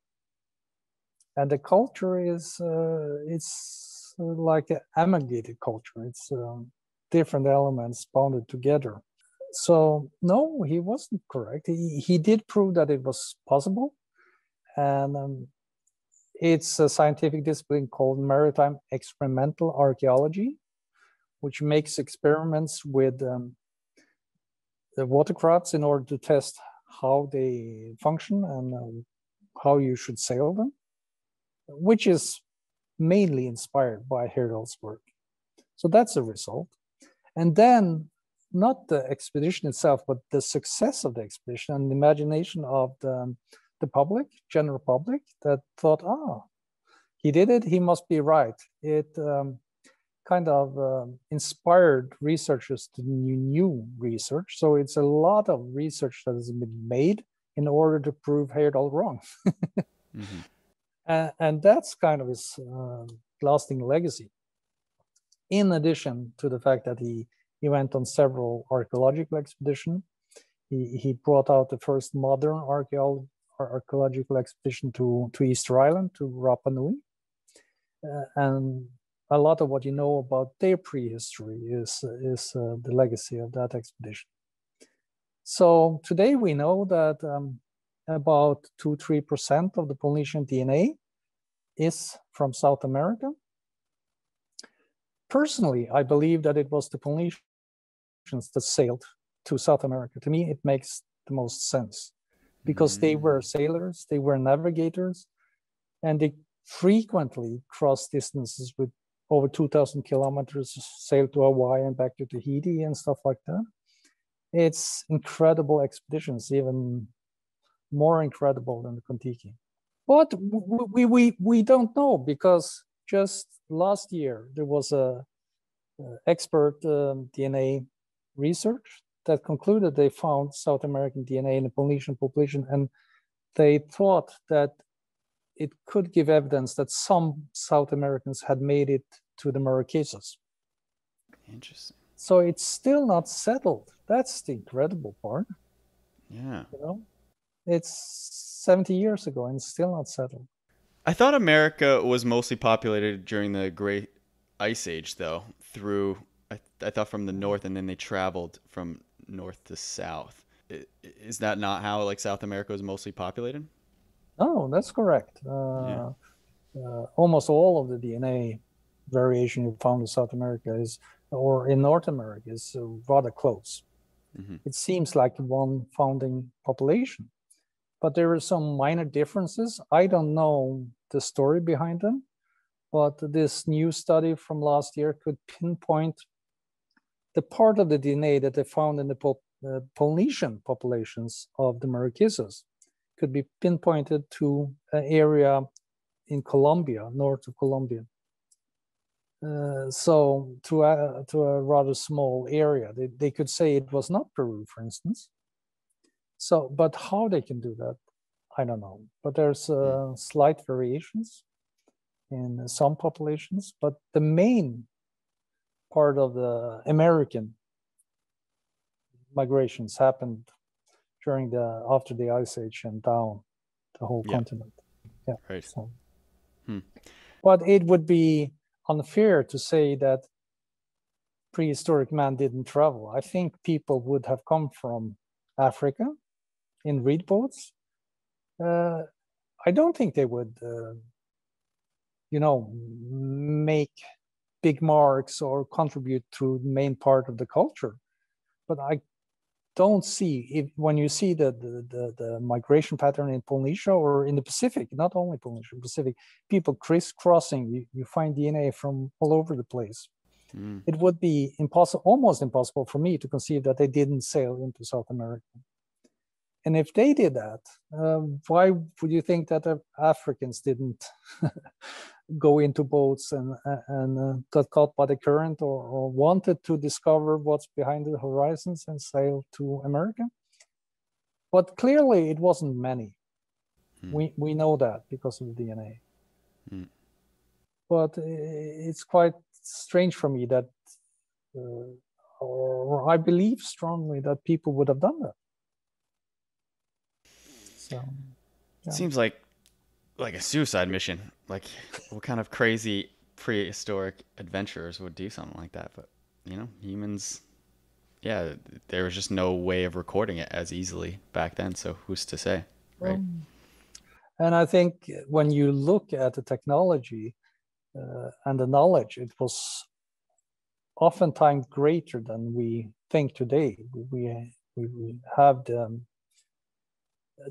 And the culture is, uh, it's like an amalgamated culture. It's um, different elements bounded together. So no, he wasn't correct. He, he did prove that it was possible. And um, it's a scientific discipline called maritime experimental archaeology, which makes experiments with um, the watercrafts in order to test how they function and um, how you should sail them, which is mainly inspired by Heyerdahl's work. So that's the result. And then not the expedition itself, but the success of the expedition and the imagination of the, the public, general public, that thought, ah, he did it, he must be right. It um, kind of uh, inspired researchers to new, new research. So it's a lot of research that has been made in order to prove Heyerdahl wrong. Mm-hmm. uh, and that's kind of his uh, lasting legacy. In addition to the fact that he He went on several archaeological expeditions. He, he brought out the first modern archaeological archaeological expedition to, to Easter Island, to Rapa Nui. Uh, and a lot of what you know about their prehistory is, is uh, the legacy of that expedition. So today we know that um, about two to three percent of the Polynesian D N A is from South America. Personally, I believe that it was the Polynesians that sailed to South America. To me, it makes the most sense because mm. they were sailors, they were navigators, and they frequently crossed distances with over two thousand kilometers, sailed to Hawaii and back to Tahiti and stuff like that. It's incredible expeditions, even more incredible than the Kon Tiki. But we, we, we don't know, because just last year, there was a uh, expert um, D N A research that concluded they found South American D N A in the Polynesian population, and they thought that it could give evidence that some South Americans had made it to the Marquesas. Interesting. So it's still not settled. That's the incredible part. Yeah. You know, it's seventy years ago and still not settled. I thought America was mostly populated during the Great Ice Age, though, through, I, I thought from the north, and then they traveled from north to south. Is that not how, like, South America was mostly populated? Oh, that's correct. Uh, yeah. uh, almost all of the D N A variation you found in South America is, or in North America, is uh, rather close. Mm-hmm. It seems like one founding population. But there are some minor differences. I don't know the story behind them, but this new study from last year could pinpoint the part of the D N A that they found in the Pol uh, Polynesian populations of the Marquesas could be pinpointed to an area in Colombia, north of Colombia. Uh, so to a, to a rather small area. They, they could say it was not Peru, for instance. So, but how they can do that, I don't know. But there's uh, slight variations in some populations, but the main part of the American migrations happened during the, after the Ice Age and down the whole yeah. continent. Yeah. Right. So. Hmm. But it would be unfair to say that prehistoric man didn't travel. I think people would have come from Africa in reed boats. Uh, I don't think they would, uh, you know, make big marks or contribute to the main part of the culture. But I don't see, if, when you see the, the, the, the migration pattern in Polynesia or in the Pacific, not only Polynesia, Pacific, people crisscrossing, you, you find D N A from all over the place. Mm. It would be impossible, almost impossible for me to conceive that they didn't sail into South America. And if they did that, um, why would you think that uh, Africans didn't go into boats and, uh, and uh, got caught by the current, or, or wanted to discover what's behind the horizons and sail to America? But clearly it wasn't many. Mm. We, we know that because of the D N A. Mm. But it's quite strange for me that uh, or I believe strongly that people would have done that. So, yeah. It seems like like a suicide mission. Like, what kind of crazy prehistoric adventurers would do something like that? But, you know, humans, yeah, there was just no way of recording it as easily back then. So who's to say, right? Um, and I think when you look at the technology uh, and the knowledge, it was oftentimes greater than we think today. We, we, we have the...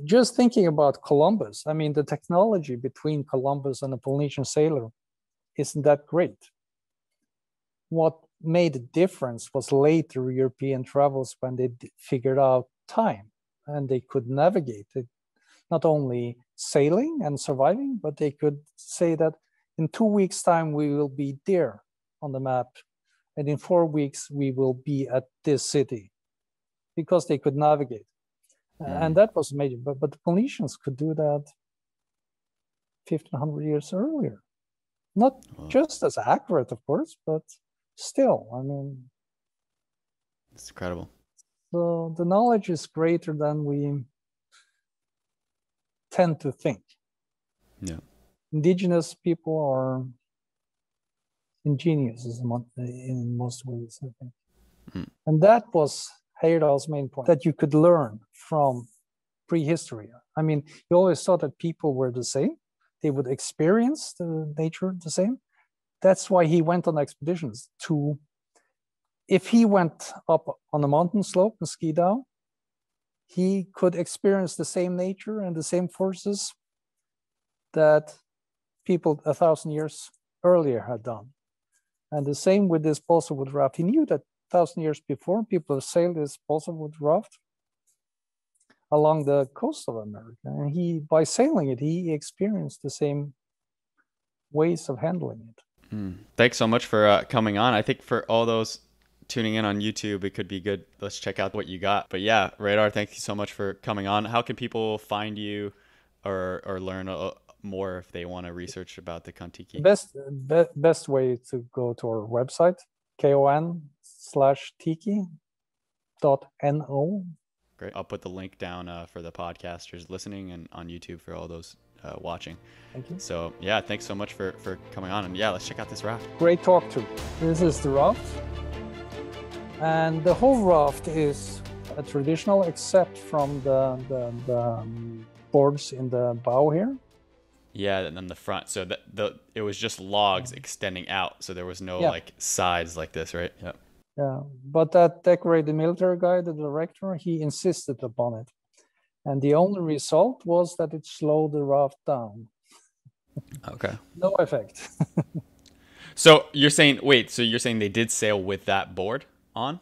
Just thinking about Columbus, I mean, the technology between Columbus and the Polynesian sailor isn't that great. What made a difference was later European travels when they figured out time and they could navigate it, not only sailing and surviving, but they could say that in two weeks' time we will be there on the map, and in four weeks we will be at this city, because they could navigate. Mm. And that was major, but, but the Polynesians could do that fifteen hundred years earlier. Not well, just as accurate, of course, but still, I mean. It's incredible. So the knowledge is greater than we tend to think. Yeah. Indigenous people are ingenious in most ways, I think. Mm. And that was Heyerdahl's main point, that you could learn from prehistory. I mean, you always thought that people were the same. They would experience the nature the same. That's why he went on expeditions to, if he went up on a mountain slope and ski down, he could experience the same nature and the same forces that people a thousand years earlier had done. And the same with this balsa-wood raft. He knew that thousand years before, people sailed this balsa-wood raft along the coast of America, and he, by sailing it, he experienced the same ways of handling it. Mm. Thanks so much for uh, coming on. I think for all those tuning in on YouTube, it could be good. Let's check out what you got. But yeah, Reidar, thank you so much for coming on. How can people find you or or learn a, more if they want to research about the Kon Tiki? Best be, best way to go to our website, Kon slash tiki dot no. Great. I'll put the link down uh, for the podcasters listening and on YouTube for all those uh, watching. Thank you. So yeah, thanks so much for, for coming on. And yeah, let's check out this raft. Great talk to. This is the raft. And the whole raft is a traditional except from the, the, the boards in the bow here. Yeah, and then the front. So the, the it was just logs extending out. So there was no yeah. like sides like this, right? Yep. Yeah, but that decorated military guy, the director, he insisted upon it. And the only result was that it slowed the raft down. Okay. No effect. So you're saying, wait, so you're saying they did sail with that board on?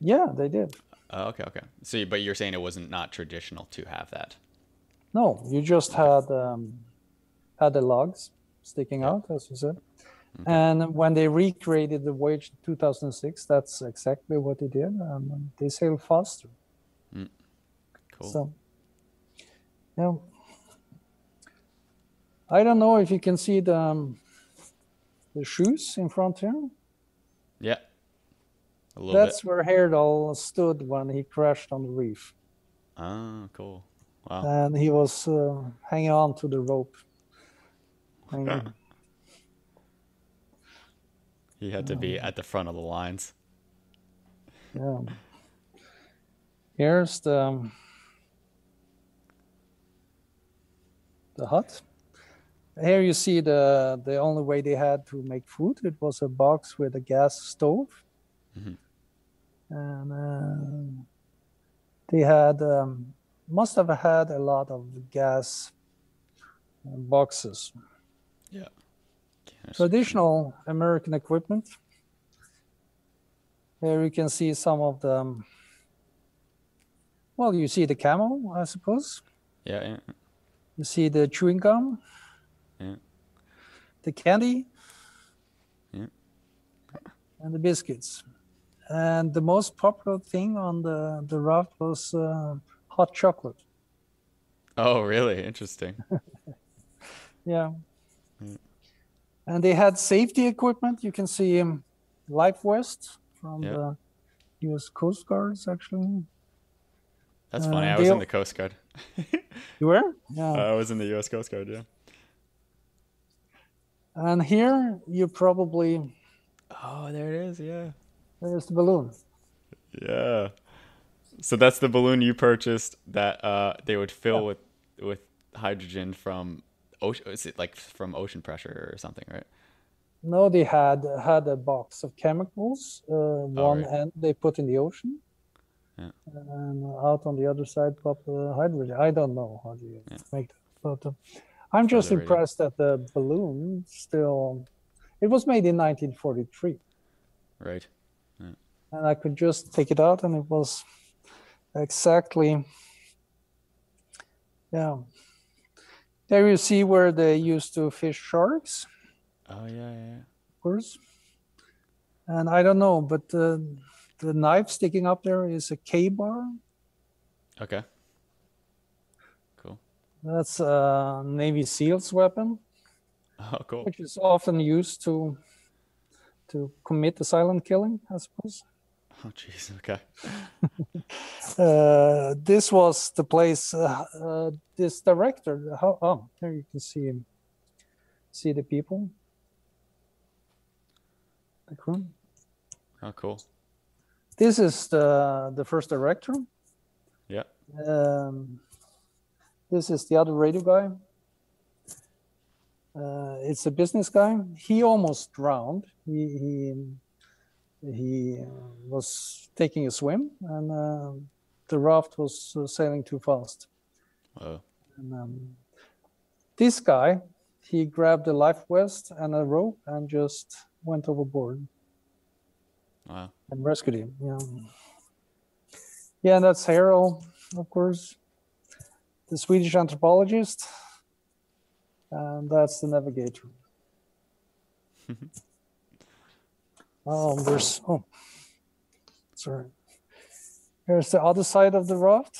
Yeah, they did. Uh, okay, okay. So, but you're saying it wasn't not traditional to have that? No, you just had, um, had the logs sticking out, as you said. Okay. And when they recreated the voyage in two thousand six, that's exactly what they did. Um, they sailed faster. Mm. Cool. So, yeah. I don't know if you can see the, um, the shoes in front here. Yeah. A little that's bit. Where Heyerdahl stood when he crashed on the reef. Ah, cool. Wow. And he was uh, hanging on to the rope. And, you had to be at the front of the lines. Yeah. Here's the the hut. Here you see the the only way they had to make food. It was a box with a gas stove, mm-hmm. and uh, they had um, must have had a lot of gas boxes. Yeah. Traditional American equipment. Here you can see some of them. Well, you see the camel, I suppose. Yeah, yeah. You see the chewing gum. Yeah. The candy. Yeah. And the biscuits. And the most popular thing on the, the raft was uh, hot chocolate. Oh, really? Interesting. Yeah. Yeah. And they had safety equipment. You can see um, life vests, from yep. the U S Coast Guards, actually. That's uh, funny. I was in the Coast Guard. You were? Yeah. I was in the U S Coast Guard, yeah. And here you probably... Oh, there it is, yeah. There's the balloon. Yeah. So that's the balloon you purchased that uh, they would fill yeah. with with hydrogen from ocean. Is it like from ocean pressure or something, right? No, they had had a box of chemicals. Uh, oh, one right. end they put in the ocean, yeah. and out on the other side pop the hydrogen. I don't know how do you yeah. make that, but uh, I'm just Other impressed radio. that the balloon still. It was made in nineteen forty-three. Right. Yeah. And I could just take it out, and it was exactly. Yeah. There you see where they used to fish sharks. Oh yeah, yeah. Of course. And I don't know, but uh, the knife sticking up there is a K-bar. Okay. Cool. That's a Navy SEAL's weapon. Oh, cool. Which is often used to to commit a silent killing, I suppose. Oh, jeez. Okay. uh, this was the place. Uh, uh, this director. How, oh, there you can see him. See the people. The crew. Oh, cool. This is the the first director. Yeah. Um, this is the other radio guy. Uh, it's a business guy. He almost drowned. He he, he uh, was taking a swim, and uh, the raft was uh, sailing too fast. Oh. And, um, this guy, he grabbed a life vest and a rope and just went overboard. Wow. And rescued him. Yeah. Yeah, and that's Harold, of course, the Swedish anthropologist. And that's the navigator. oh, there's oh, sorry. Here's the other side of the raft,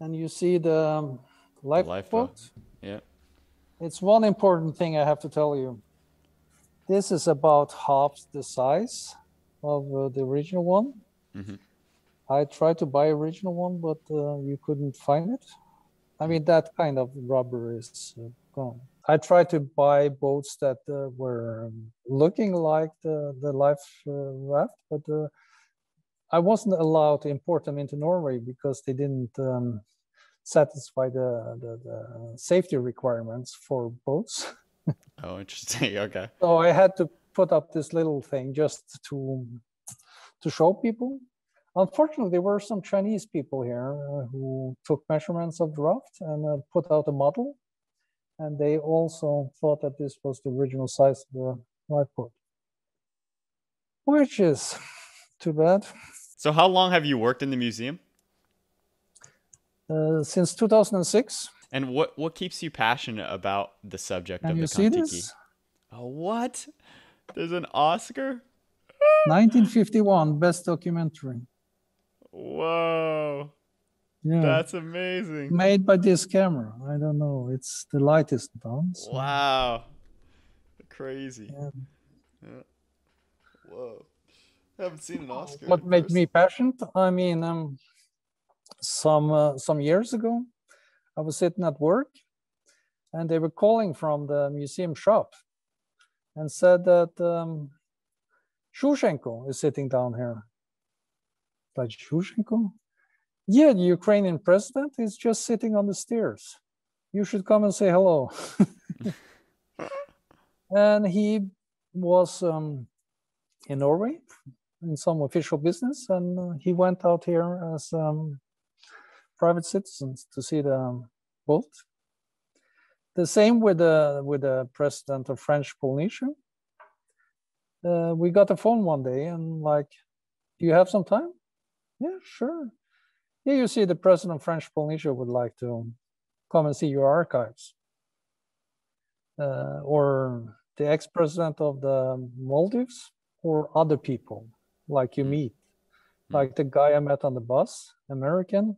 and you see the lifeboat. Yeah. It's one important thing I have to tell you. This is about half the size of uh, the original one. Mm-hmm. I tried to buy original one, but uh, you couldn't find it. I mean, that kind of rubber is uh, gone. I tried to buy boats that uh, were um, looking like the, the life uh, raft, but uh, I wasn't allowed to import them into Norway because they didn't um, satisfy the, the, the safety requirements for boats. Oh, interesting. Okay. So I had to put up this little thing just to, to show people. Unfortunately, there were some Chinese people here uh, who took measurements of the raft and uh, put out a model. And they also thought that this was the original size of the lifeboat, which is too bad. So how long have you worked in the museum? Uh, since two thousand six. And what, what keeps you passionate about the subject Can of the Kon Tiki? Oh, what? There's an Oscar? nineteen fifty-one, best documentary. Whoa, yeah. That's amazing. Made by this camera. I don't know. It's the lightest one. So. Wow, crazy. Yeah. Yeah. Whoa, I haven't seen an Oscar. What made person. me passionate? I mean, um, some uh, some years ago, I was sitting at work, and they were calling from the museum shop, and said that um, Shushenko is sitting down here. Like, Shushenko? Yeah, the Ukrainian president is just sitting on the stairs. You should come and say hello. And he was um, in Norway in some official business, and uh, he went out here as um, private citizens to see the boat. The same with the, with the president of French Polynesia. Uh, we got a phone one day and like, do you have some time? Yeah, sure. Yeah, you see, the president of French Polynesia would like to come and see your archives. Uh, or the ex-president of the Maldives, or other people like you meet, like the guy I met on the bus, American.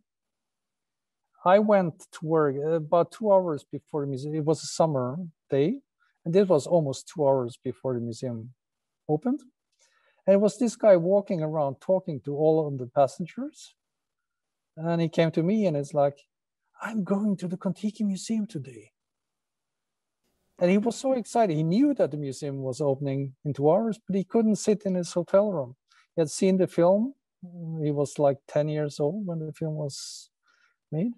I went to work about two hours before the museum. It was a summer day, and it was almost two hours before the museum opened. And it was this guy walking around talking to all of the passengers. And he came to me and it's like, I'm going to the Kon Tiki Museum today. And he was so excited. He knew that the museum was opening in two hours, but he couldn't sit in his hotel room. He had seen the film. He was like ten years old when the film was made.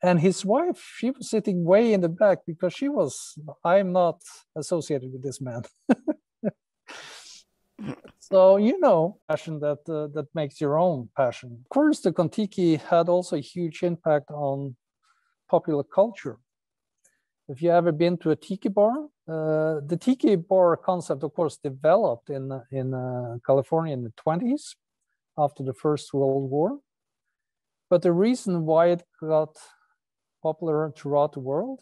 And his wife, she was sitting way in the back because she was, I'm not associated with this man. So, you know, passion that uh, that makes your own passion. Of course, the Kon Tiki had also a huge impact on popular culture. If you ever been to a tiki bar, uh, the tiki bar concept, of course, developed in, in uh, California in the twenties after the First World War. But the reason why it got popular throughout the world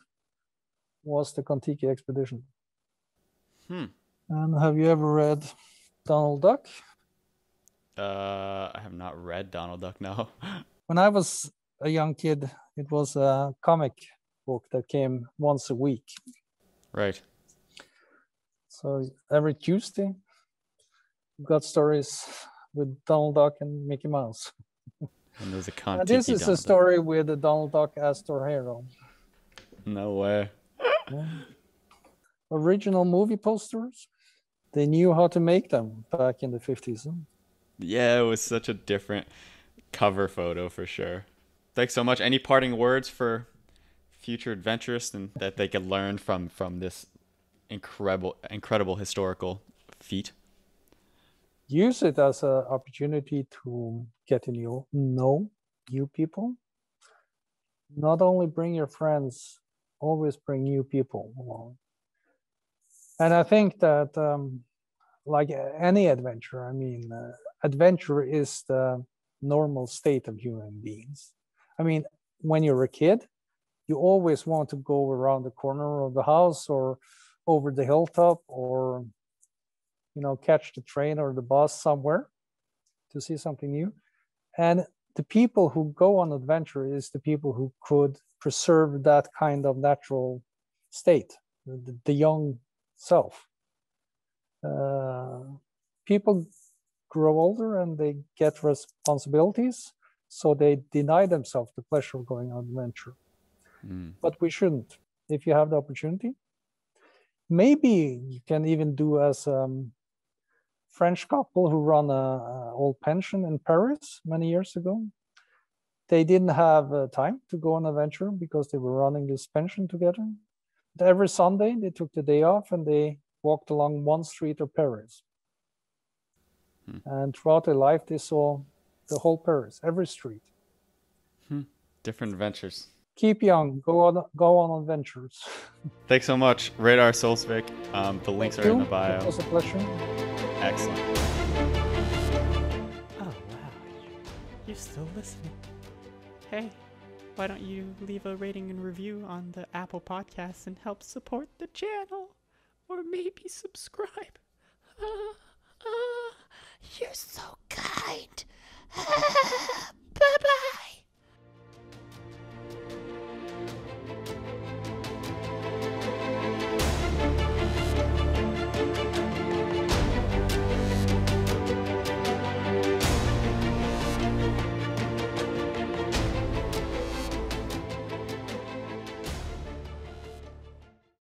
was the Kon Tiki Expedition. Hmm. And have you ever read Donald Duck? Uh, I have not read Donald Duck, no. When I was a young kid, it was a comic book that came once a week. Right. So every Tuesday, you got stories with Donald Duck and Mickey Mouse. And there's a Kon Tiki. This is Donald a story Duck. With Donald Duck as Thor Heyerdahl. No way. Yeah. Original movie posters. They knew how to make them back in the fifties. Huh? Yeah, it was such a different cover photo for sure. Thanks so much. Any parting words for future adventurists and that they could learn from from this incredible, incredible historical feat? Use it as an opportunity to get to new, know new people. Not only bring your friends, always bring new people along. And I think that, um, like any adventure, I mean, uh, adventure is the normal state of human beings. I mean, when you're a kid, you always want to go around the corner of the house or over the hilltop or, you know, catch the train or the bus somewhere to see something new. And the people who go on adventure is the people who could preserve that kind of natural state, the, the young self. Uh, people grow older and they get responsibilities, so they deny themselves the pleasure of going on adventure. Mm. But we shouldn't. If you have the opportunity, maybe you can even do as a um, French couple who run a, a old pension in Paris many years ago. They didn't have uh, time to go on adventure because they were running this pension together. Every Sunday, they took the day off and they walked along one street of Paris. Hmm. And throughout their life, they saw the whole Paris, every street. Hmm. Different adventures. Keep young. Go on go on adventures. Thanks so much, Reidar Solsvik. Um, the links Thank are you. in the bio. It was a pleasure. Excellent. Oh, wow. You're still listening. Hey. Why don't you leave a rating and review on the Apple Podcasts and help support the channel? Or maybe subscribe. Uh, uh, you're so kind.